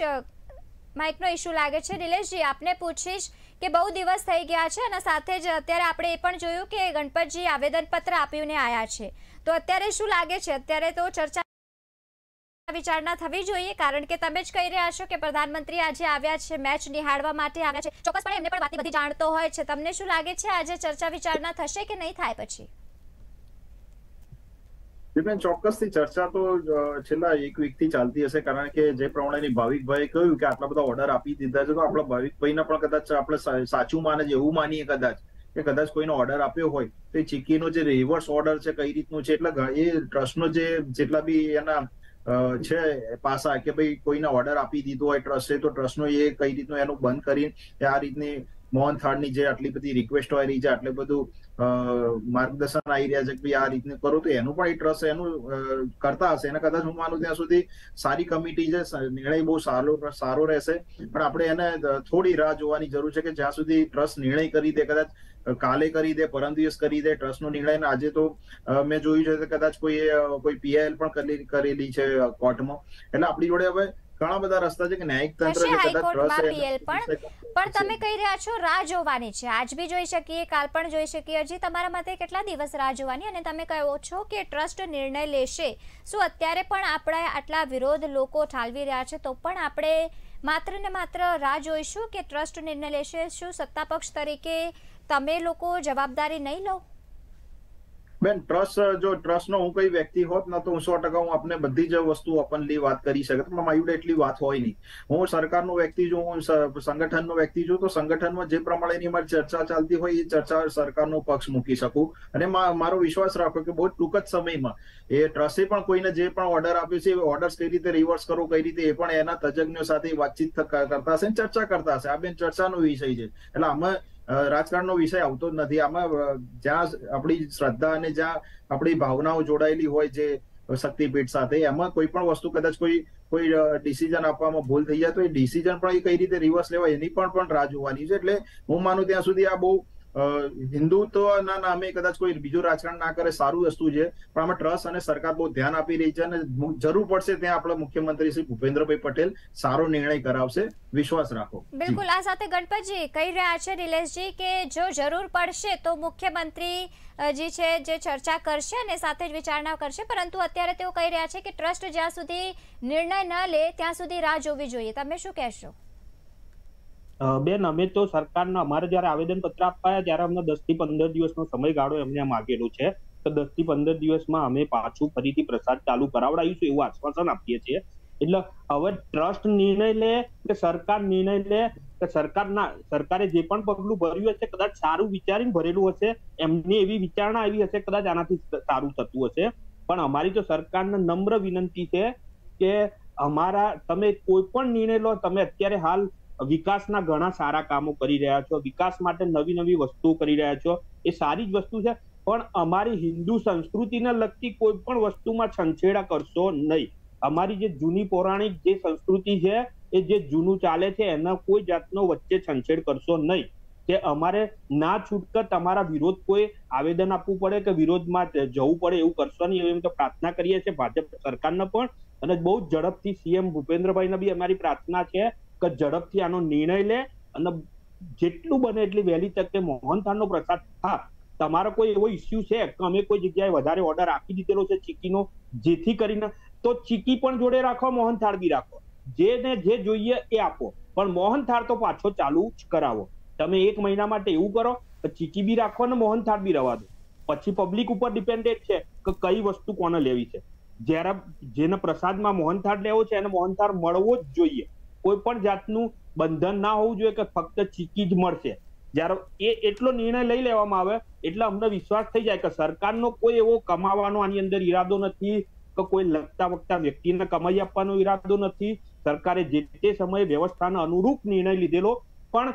माइकनो इश्यू लागे छे। निलेश जी आपने पूछीश के बहु दिवस थई गया छे अने साथे ज अत्यारे आपणे ए पण जोयुं के गणपतजी आवेदनपत्र आप्युंने आया छे तो अत्यारे शुं लागे छे? अत्यारे तो चर्चा विचारणा थवी जोईए, कारण के तमे ज कही रह्या छो के प्रधानमंत्री आजे आव्या छे, मेच निहाळवा माटे आव्या छे, चोक्कसपणे एमने पण वात बधी जाणतो होय छे, तमने शुं लागे छे आजे चर्चा विचारणा थशे के नहीं थाय? पछी चौक्कसथी चर्चा तो छेल्ला एक वीकथी चालती हशे, कारण के जे प्रमाणे भाविकभाई कह्युं के आटला बधा ऑर्डर आपी दीधा छे तो आपणा भाविकभाईने पण कदाच आपणे साचुं माने छे एवुं मानीए कदाच के कदाच कोईनो ऑर्डर आप्यो होय तो चीकीनो जे रिवर्स ऑर्डर छे कई रीतनो छे, एटले ए ट्रस्टनो जे जेटला बी एना छे पासा के भाई कोईने ऑर्डर आपी दीधो होय ट्रस्टे तो ट्रस्टनो ए कई रीतनो एनो बंद करीने आ रीतनी मोहन थाल जे आटली बधी रिक्वेस्ट आई रही है, आटले बधु मार्गदर्शन आई रहा है कि आ रीतने करो तो एनु पण ट्रस्ट एनु करता हशे एने कदाच हूँ मानु त्यां सुधी सारी कमिटी जे निर्णय बहुत सारो सारो रहेशे, पण आपणे एने थोड़ी राह जोवानी जरूर छे के ज्यां सुधी ट्रस्ट निर्णय करी दे, कदाच काले करी दे, परम दिवस करी दे ट्रस्ट नो निर्णय। आज तो मैं जोयुं छे के कदाच कोई कोई पीआईएल पण करेली छे कोर्ट में, एटले आपणी जोड़े हवे घणा बधा रस्ता छे के न्यायिक तंत्र ने कदाच ट्रस्ट पीएल पण पण तमे कही रह्या छो राह जोवानी छे, आज भी जोई सकीए, काल पण जोई सकीए, हजी तमारा मते केटला दिवस राह जोवानी अने तमे कहो छो के ट्रस्ट निर्णय लेशे, शुं अत्यारे पण आपणे आटला विरोध लोको ठालवी रह्या छे तो पण आपणे मात्र ने मात्र राह जोईशुं के ट्रस्ट निर्णय लेशे? शुं सत्ता पक्ष तरीके तमे लोको जवाबदारी नहीं लो? बेन ट्रस्ट जो ट्रस्ट नो हूँ कई व्यक्ति होत ना तो हूँ सौ टका हूँ अपने बधी ज वस्तु अपनली बात करी सकत, पण मारी जोड़े एटली बात होय नहीं। हूँ सरकार नो व्यक्ति जो हूँ संगठन नो व्यक्ति जो तो संगठन में जे प्रमाणे मारी चर्चा चालती होय ए चर्चा सरकार नो पक्ष मूकी सकूं अने मारो विश्वास राखो के बहुत टूंक ज समयमां ए ट्रस्टे पण कोईने जे पण ऑर्डर आप्यो छे ऑर्डर्स कई रीते रिवर्स करो कई रीते ए पण एना तज्ञो साथे वातचीत करता हशे, चर्चा करता हशे। आ बेन चर्चानो विषय छे एटले आमां राजकारणनो विषय आवतो नथी, आमां ज्यां आपणी श्रद्धा अने ज्यां आपणी भावनाओ जोडायेली होय जे शक्तिपीठ साथे एमां कोई पण वस्तु कदाच कोई कोई डिसिजन आपवामां भूल थई जाय तो ए डिसिजन पण ए कई रीते रिवर्स लेवाय एनी पण पण राह जोवानी छे। एटले हुं मानुं त्यां सुधी आ बहु हिंदुत्वना नामे कदाच कोई बीजुं राजकारण ना करे सारू वस्तु छे, पण आमां ट्रस्ट अने सरकार बहुत ध्यान आपी रही छे अने जरूर पड़शे त्यां आपणा मुख्यमंत्री श्री भूपेन्द्रभाई पटेल सारो निर्णय करावशे, विश्वास राखो। बिल्कुल। आ साथे गणपत जी कही रह्या छे निलेश जी के जो जरूर पड़शे तो मुख्यमंत्री जी छे जे चर्चा करशे अने साथे ज विचारणा करशे, परंतु अत्यारे तेओ कही रह्या छे के ट्रस्ट ज्यां सुधी निर्णय न ले त्यां सुधी राह जोवी जोईए। तमे शुं कहेशो? बेन अमे तो सरकारने अमारे ज्यारे आवेदन पत्र आप्या त्यारे अमने दस थी पंदर दिवसनो समयगाळो एमणे मागेलो छे तो दस थी पंदर दिवसमां अमे पाछुं फरीथी प्रसाद चालू करावडावीशुं एवुं आश्वासन आपीए छीए। एटले हवे ट्रस्ट निर्णय ले के सरकार निर्णय ले के सरकारना सरकारे जे पण पगलुं भर्युं हशे कदाच सारुं विचारीने भरेलुं हशे, एमनी एवी विचारणा आवी हशे कदाच आनाथी सारुं थतुं हशे, पण अमारी तो सरकारने नम्र विनंती छे के अमारा तमे कोई पण निर्णय लो। तमे अत्यारे हाल विकासना घणा सारा कामो करी रह्या छो, विकास माटे नवी नवी वस्तुओ करी रह्या छो, ए सारी ज वस्तु छे, पण अमारी हिंदू संस्कृतिने लगती कोई पण वस्तुमां छंछेड़ा करशो नहीं। अमारी जे जूनी पौराणिक जे संस्कृति छे ए जे जूनू चाले छे एना कोई जातनो वच्चे छंछेड़ करशो नहीं। के अमारे ना छूटकर तमारा विरोध कोई आवेदन आपवू पड़े के विरोध में जवू पड़े एवं करशो नहीं, एवी हम तो प्रार्थना करीए छे भाजप सरकारने पण, अने बहुत झड़पथी सीएम भूपेन्द्र भाई ने भी अमारी प्रार्थना छे के झड़पथी आनो निर्णय ले अने जेटलुं बने एटली वहेली तके मोहन थालनो प्रसाद था। तमारो कोई एवो इश्यू छे के अमे कोई जग्याए वधारे ऑर्डर आपी दीधेलो छे चीकीनो, जेथी करीने तो चीकी पण जोडे राखो, मोहन थाल बी राखो, जेने जे जोईए ए आपो, पण मोहन थाल तो पाछो चालू ज करावो। तमे एक महीना माटे एवुं करो के चीकी बी राखो अने मोहन थाल बी रवा दो, पछी पब्लिक उपर डिपेन्डेड छे के कई वस्तु कोने लेवी छे। ज्यारे जेने प्रसादमां मोहन थाल लेवो छे एने मोहन थाल मळवो ज जोईए, कोई पण जातनुं बंधन ना होवुं जोईए के फक्त चीकी ज मळशे। ज्यारे एटलो निर्णय लई लेवामां आवे एटले अमने विश्वास थई जाय के सरकारनो कोई एवो कमावानो आनी अंदर इरादो नथी, कोई लगता वक्ता व्यक्तिने कमाई आपवानो इरादो नथी। सरकारे जे ते समये व्यवस्थाने अनुरूप निर्णय लीधेलो, पण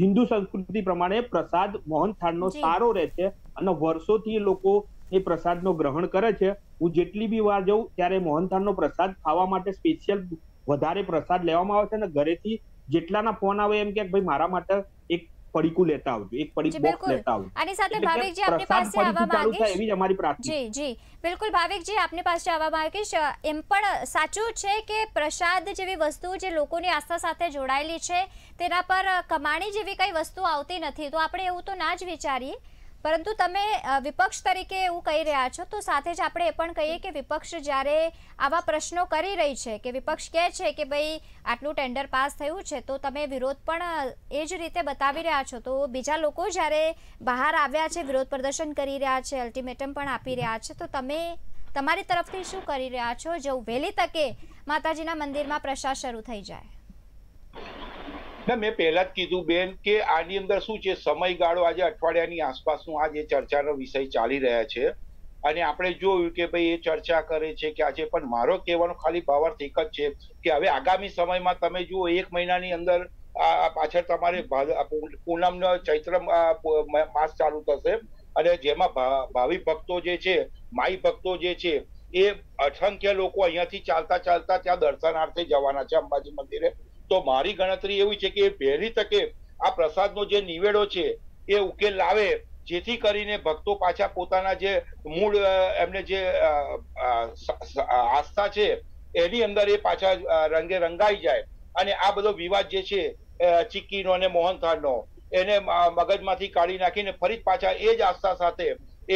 हिंदू संस्कृति प्रमाणे प्रसाद मोहन थाळनो सारो रहे छे अने वर्षोथी लोको ए प्रसादनो ग्रहण करे छे। हुं जेटली बी वार जाऊं त्यारे मोहन थाळनो प्रसाद खावा माटे स्पेशियल वधारे प्रसाद लेवामां आवे छे अने घरेथी जेटलाना फोन आवे एम के भाई मारा माटे एक पड़ीकू लेता आवजो, एक पड़ीक बॉक्स लेता आवजो। અને સાથે ભાવિક જી આપની પાસે આવવા માંગે છે, એવી જ અમારી પ્રાર્થના। જી જી બિલકુલ ભાવિક જી આપની પાસે આવવા માંગે છે। એમ પણ સાચું છે કે પ્રસાદ જેવી વસ્તુ જે લોકોની આસ્થા સાથે જોડાયેલી છે તેના પર કમાણી જેવી કઈ વસ્તુ આવતી નથી, તો આપણે એવું તો ના જ વિચારીએ। પરંતુ તમે વિપક્ષ તરીકે એવું કહી રહ્યા છો, તો સાથે જ આપણે એ પણ કહીએ કે વિપક્ષ જ્યારે આવા પ્રશ્નો કરી રહી છે કે વિપક્ષ કહે છે કે ભાઈ આટલું ટેન્ડર પાસ થયું છે તો તમે વિરોધ પણ એ જ રીતે બતાવી રહ્યા છો, તો બીજા લોકો જ્યારે બહાર આવ્યા છે, વિરોધ પ્રદર્શન કરી રહ્યા છે, અલ્ટિમેટમ પણ આપી રહ્યા છે, તો તમે તમારી તરફથી શું કરી રહ્યા છો જો વહેલી તકે માતાજીના મંદિરમાં પ્રસાદ શરૂ થઈ જાય? ના, મેં પહેલા જ કીધું બેન કે આની અંદર શું છે, સમયગાળો આજે અઠવાડિયાની આસપાસનું આ જે ચર્ચાનો વિષય ચાલી રહ્યા છે અને આપણે જોયું કે ભાઈ એ ચર્ચા કરે છે કે આજે, પણ મારો કહેવાનો ખાલી ભાવાર્થ એક જ છે કે હવે આગામી સમયમાં તમે જુઓ એક મહિનાની અંદર પાછળ તમારે પૂનમનો ચૈત્ર માસ ચાલુ થશે અને જેમાં ભાવિ ભક્તો જે છે, માઈ ભક્તો જે છે એ અસંખ્ય લોકો અહીંયાથી ચાલતા ચાલતા ત્યાં દર્શનાર્થે જવાના છે અંબાજી મંદિરે। તો મારી ગણતરી એવી છે કે પહેલી તકે આ પ્રસાદનો જે નિવેડો છે એ ઉકેલ લાવે, જેથી કરીને ભક્તો પાછા પોતાના જે મૂળ એમને જે આસ્થા છે એની અંદર એ પાછા રંગે રંગાઈ જાય અને આ બધો વિવાદ જે છે ચીક્કીનો અને મોહનથાળનો એને મગજમાંથી કાઢી નાખીને ફરી પાછા એ જ આસ્થા સાથે એ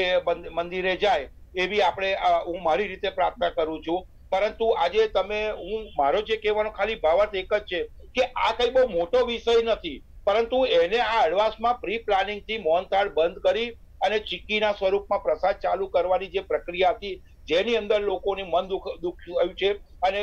મંદિરે જાય એવી આપણે હું મારી રીતે પ્રાર્થના કરું છું। પરંતુ આજે તમે હું મારો જે કહેવાનો ખાલી ભાવાર્થ એક જ છે કે આ કઈ બહુ મોટો વિષય નથી, પરંતુ એને આ એડવાન્સમાં પ્રી પ્લાનિંગથી મોહનથાળ બંધ કરી અને ચીક્કીના સ્વરૂપમાં પ્રસાદ ચાલુ કરવાની જે પ્રક્રિયા હતી જેની અંદર લોકોની મન દુખ દુખ્યું છે અને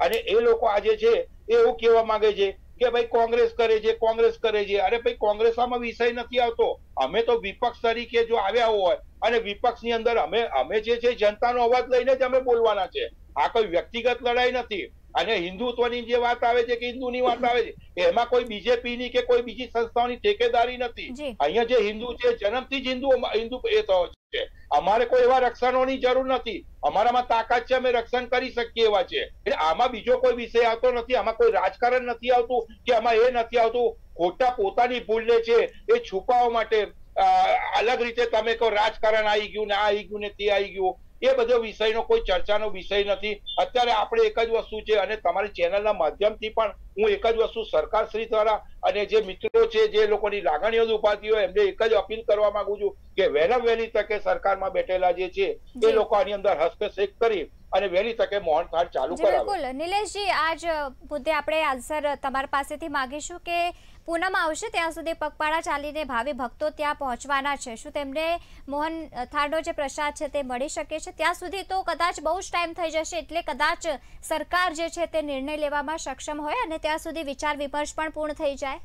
અને એ લોકો આજે છે એ એવું કહેવા માંગે છે કે ભાઈ કોંગ્રેસ કરે છે, કોંગ્રેસ કરે છે। અરે ભાઈ, કોંગ્રેસ આમાં વિષય નથી આવતો, અમે તો વિપક્ષ તરીકે જો આવ્યા હોય અને વિપક્ષની અંદર અમે અમે જે છે જનતાનો અવાજ લઈને જ અમે બોલવાના છે। આ કોઈ વ્યક્તિગત લડાઈ નથી। અને હિન્દુત્વની જે વાત આવે છે કે હિન્દુની વાત આવે છે એમાં કોઈ બીજેપીની કે કોઈ બીજી સંસ્થાઓની ઠેકેદારી નથી। અહીંયા જે હિન્દુ છે જન્મથી જ હિન્દુ હિન્દુ એ થયો છે, અમારે કોઈ એવા રક્ષણોની જરૂર નથી, અમારામાં તાકાત છે, અમે રક્ષણ કરી શકીએ એવા છે। એટલે આમાં બીજો કોઈ વિષય આવતો નથી, આમાં કોઈ રાજકારણ નથી આવતું કે આમાં એ નથી આવતું। ખોટા પોતાની ભૂલને છે એ છુપાવવા માટે અલગ રીતે તમે કહો રાજકારણ આવી ગયું ને આ આવી ગયું ને તે આવી ગયું, એ બધો વિષયનો કોઈ ચર્ચાનો વિષય નથી। અત્યારે આપણે એક જ વસ્તુ છે અને તમારી ચેનલના માધ્યમથી પણ હું એક જ વસ્તુ સરકાર શ્રી દ્વારા અને જે મિત્રો છે જે લોકોની લાગણીઓ દુભાતી હોય એમને એક જ અપીલ કરવા માંગુ છું કે વહેલા વહેલી તકે સરકારમાં બેઠેલા જે છે એ લોકો આની અંદર હસ્તક્ષેપ કરી અને વહેલી તકે મોહન થાળ ચાલુ કરાવે। બિલકુલ નિલેશજી, આજ મુદ્દે આપણે આન્સર તમારી પાસેથી માંગીશું કે પૂનમ આવશે ત્યાં સુધી પગપાળા ચાલીને ભાવિ ભક્તો ત્યાં પહોંચવાના છે, શું તેમને મોહન થાળનો જે પ્રસાદ છે તે મળી શકે છે? ત્યાં સુધી તો કદાચ બહુ જ ટાઈમ થઈ જશે, એટલે કદાચ સરકાર જે છે તે નિર્ણય લેવામાં સક્ષમ હોય અને ત્યાં સુધી વિચાર વિમર્શ પણ પૂર્ણ થઈ જાય।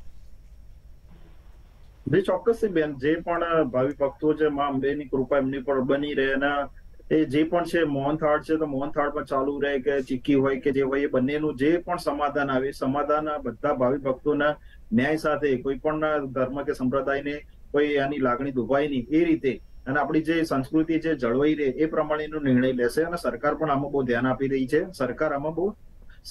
ચોક્કસ બેન, જે પણ ભાવિ ભક્તો છે માં અંબેની કૃપા એમની પર બની રહે, मोहन थाळ छे तो मोहन थाळ पण चालू रहे के चिक्की होय के जे होय ए बन्नेनु जे पण समाधान आवे समाधान बधा भावी भक्तोना न्याय साथे कोई पण धर्म के संप्रदाय ने कोई आनी लागणी दुभाय नहीं ए रीते अने आपणी जे संस्कृति जे जळवाई रहे ए प्रमाणेनो निर्णय लेशे अने सरकार पण आमां बहु ध्यान आपी रही छे। सरकार आमां बहु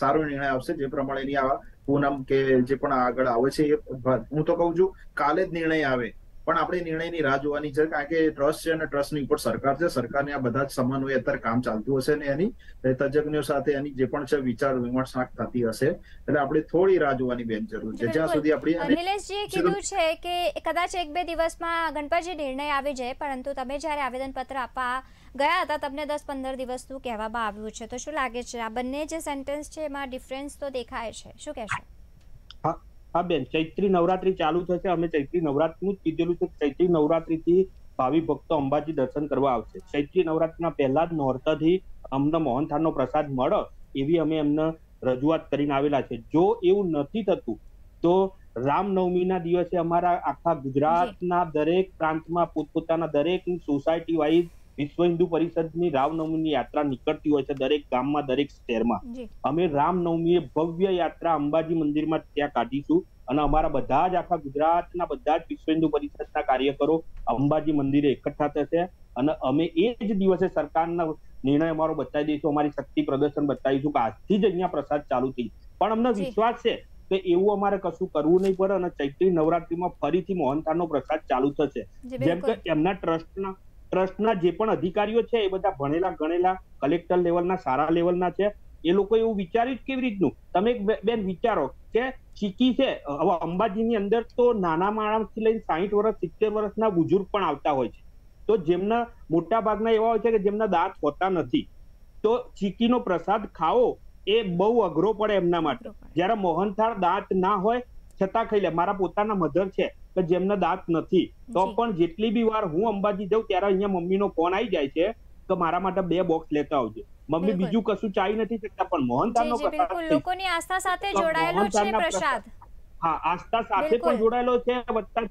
सारो निर्णय आवशे जे प्रमाणेनी आ पूनम के जे पण आगळ आवे छे ए हूं तो कहूं छुं काले ज निर्णय आवे पण आपणे निर्णयनी राह जोवानी छे कारण के ट्रस्ट छे अने ट्रस्टनी उपर सरकार छे। सरकारने आ बधा ज समन्वय अत्यारे काम चालतुं हशे ने एनी तज्ञो साथे एनी जे पण छे विचार विमर्श थती हशे एटले आपणे थोड़ी राह जोवानी बेन जरूर छे ज्यां सुधी आपणी निलेशजीए कीधुं छे के कदाच एक बे दिवसमां गणपतजी निर्णय आवी जाय परंतु तमे ज्यारे आवेदनपत्र आपवा गया था तमने दस पंदर दिवस थी कहेवामां आव्युं छे तो शुं लागे छे आ बंने जे सेंटेन्स छे एमां डिफरन्स तो देखाय छे शुं कहेशो? हां हां बेन चैत्री नवरात्रि चालू थशे अमे चैत्री नवरात्रिनुं कीधेलुं छे। चैत्री नवरात्रिथी भावी भक्तो अंबाजी दर्शन करवा आवशे। चैत्री नवरात्रिना पहेला ज नोरतथी अमने मोहन थाळनो प्रसाद मळे एवी अमे एमने रजूआत करीने आवेला छे। जो एवुं नथी थतुं तो रामनवमीना दिवसे अमारा आखा गुजरातना दरेक प्रांतमां पोतपोताना दरेक सोसायटी वाइज विश्व हिंदू परिषद ની રામનવમીની યાત્રા નીકળતી હોય છે દરેક ગામમાં દરેક શહેરમાં। અમે રામનવમીએ ભવ્ય યાત્રા અંબાજી મંદિરમાં ત્યાં કાઢીશું અને અમારા બધા જ આખા ગુજરાતના બધા જ વિશ્વ હિન્દુ પરિષદના કાર્યકરો અંબાજી મંદિરે એકઠા થશે અને અમે એ જ દિવસે સરકારના નિર્ણય અમારો બતાવી દઈશું, અમારી શક્તિ પ્રદર્શન બતાવીશું કે આજથી જ અહીંયા પ્રસાદ ચાલુ થઈ પણ અમને વિશ્વાસ છે કે એવું અમારે કશું કરવું નહીં પડે અને ચૈત્રી નવરાત્રીમાં ફરીથી મોહન થાળનો પ્રસાદ ચાલુ થશે। જેમ કે એમના ટ્રસ્ટના ટ્રસ્ટના જે પણ અધિકારીઓ છે એ બધા ભણેલા ગણેલા કલેક્ટર લેવલના સારા લેવલના છે એ લોકો એવું વિચાર્યું જ કેવી રીતનું તમે બેન વિચારો કે ચીકી છે હવે અંબાજીની અંદર તો નાના માણસથી લઈને સાહીઠ વર્ષ સિત્તેર વર્ષના બુજુર્ગ પણ આવતા હોય છે તો જેમના મોટા ભાગના એવા હોય છે કે જેમના દાંત હોતા નથી તો ચીકીનો પ્રસાદ ખાવો એ બહુ અઘરો પડે એમના માટે। જયારે મોહનથાળ દાંત ના હોય છતાં ખાઈ લે મારા પોતાના મધર છે કે જેમના દાંત નથી તો પણ જેટલી બી વાર હું અંબાજી જાઉં ત્યારે અહીંયા મમ્મીનો ફોન આવી જાય છે કે મારા માટે બે બોક્સ લેતા આવજો મમ્મી બીજું કશું ચાહી નથી શકતા પણ મોહનથાળનો પ્રસાદ લોકોની આસ્થા સાથે જોડાયેલો છે પ્રસાદ। હા આસ્થા સાથે પણ જોડાયેલો છે વત્તા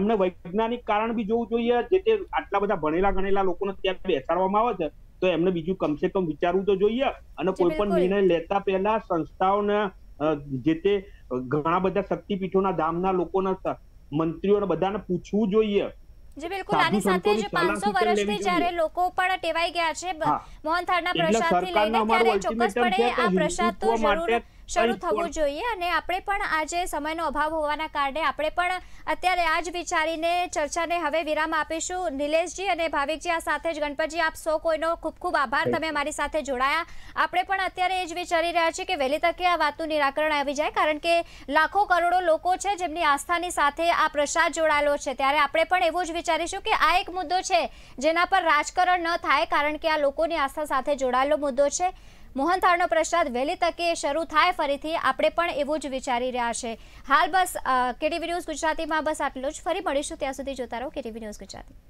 એમને વૈજ્ઞાનિક કારણ બી જોવું જોઈએ જે તે આટલા બધા ભણેલા ગણેલા લોકોને ત્યાં બેસાડવામાં આવે છે તો એમને બીજું કમસે કમ વિચારવું તો જોઈએ અને કોઈ પણ નિર્ણય લેતા પહેલા સંસ્થાઓને જે તે ઘણા બધા શક્તિપીઠોના ધામના લોકોને મંત્રીઓને બધાને પૂછવું જોઈએ। જે બિલકુલ આની સાથે જે પાંચસો વર્ષથી જ્યારે લોકો પણ ટેવાઈ ગયા છે મોહનથાળના પ્રસાદથી લઈને ત્યારે ચોક્કસપણે આ પ્રસાદ તો જરૂર શરૂ થવો જોઈએ અને આપણે પણ આજે સમયનો અભાવ હોવાના કારણે આપણે પણ અત્યારે આ જ વિચારીને ચર્ચાને હવે વિરામ આપીશું। નિલેશજી અને ભાવિકજી આ સાથે જ ગણપતજી આપ સૌ કોઈનો ખૂબ ખૂબ આભાર તમે અમારી સાથે જોડાયા। આપણે પણ અત્યારે એ જ વિચારી રહ્યા છીએ કે વહેલી તકે આ વાતનું નિરાકરણ આવી જાય કારણ કે લાખો કરોડો લોકો છે જેમની આસ્થાની સાથે આ પ્રસાદ જોડાયેલો છે ત્યારે આપણે પણ એવું જ વિચારીશું કે આ એક મુદ્દો છે જેના પર રાજકારણ ન થાય કારણ કે આ લોકોની આસ્થા સાથે જોડાયેલો મુદ્દો છે। મોહનથાળનો પ્રસાદ વહેલી તકે શરૂ થાય ફરીથી આપણે પણ એવું જ વિચારી રહ્યા છે હાલ। બસ કેટીવી ન્યૂઝ ગુજરાતીમાં બસ આટલું જ, ફરી મળીશું ત્યાં સુધી જોતા રહો કેટીવી ન્યૂઝ ગુજરાતી।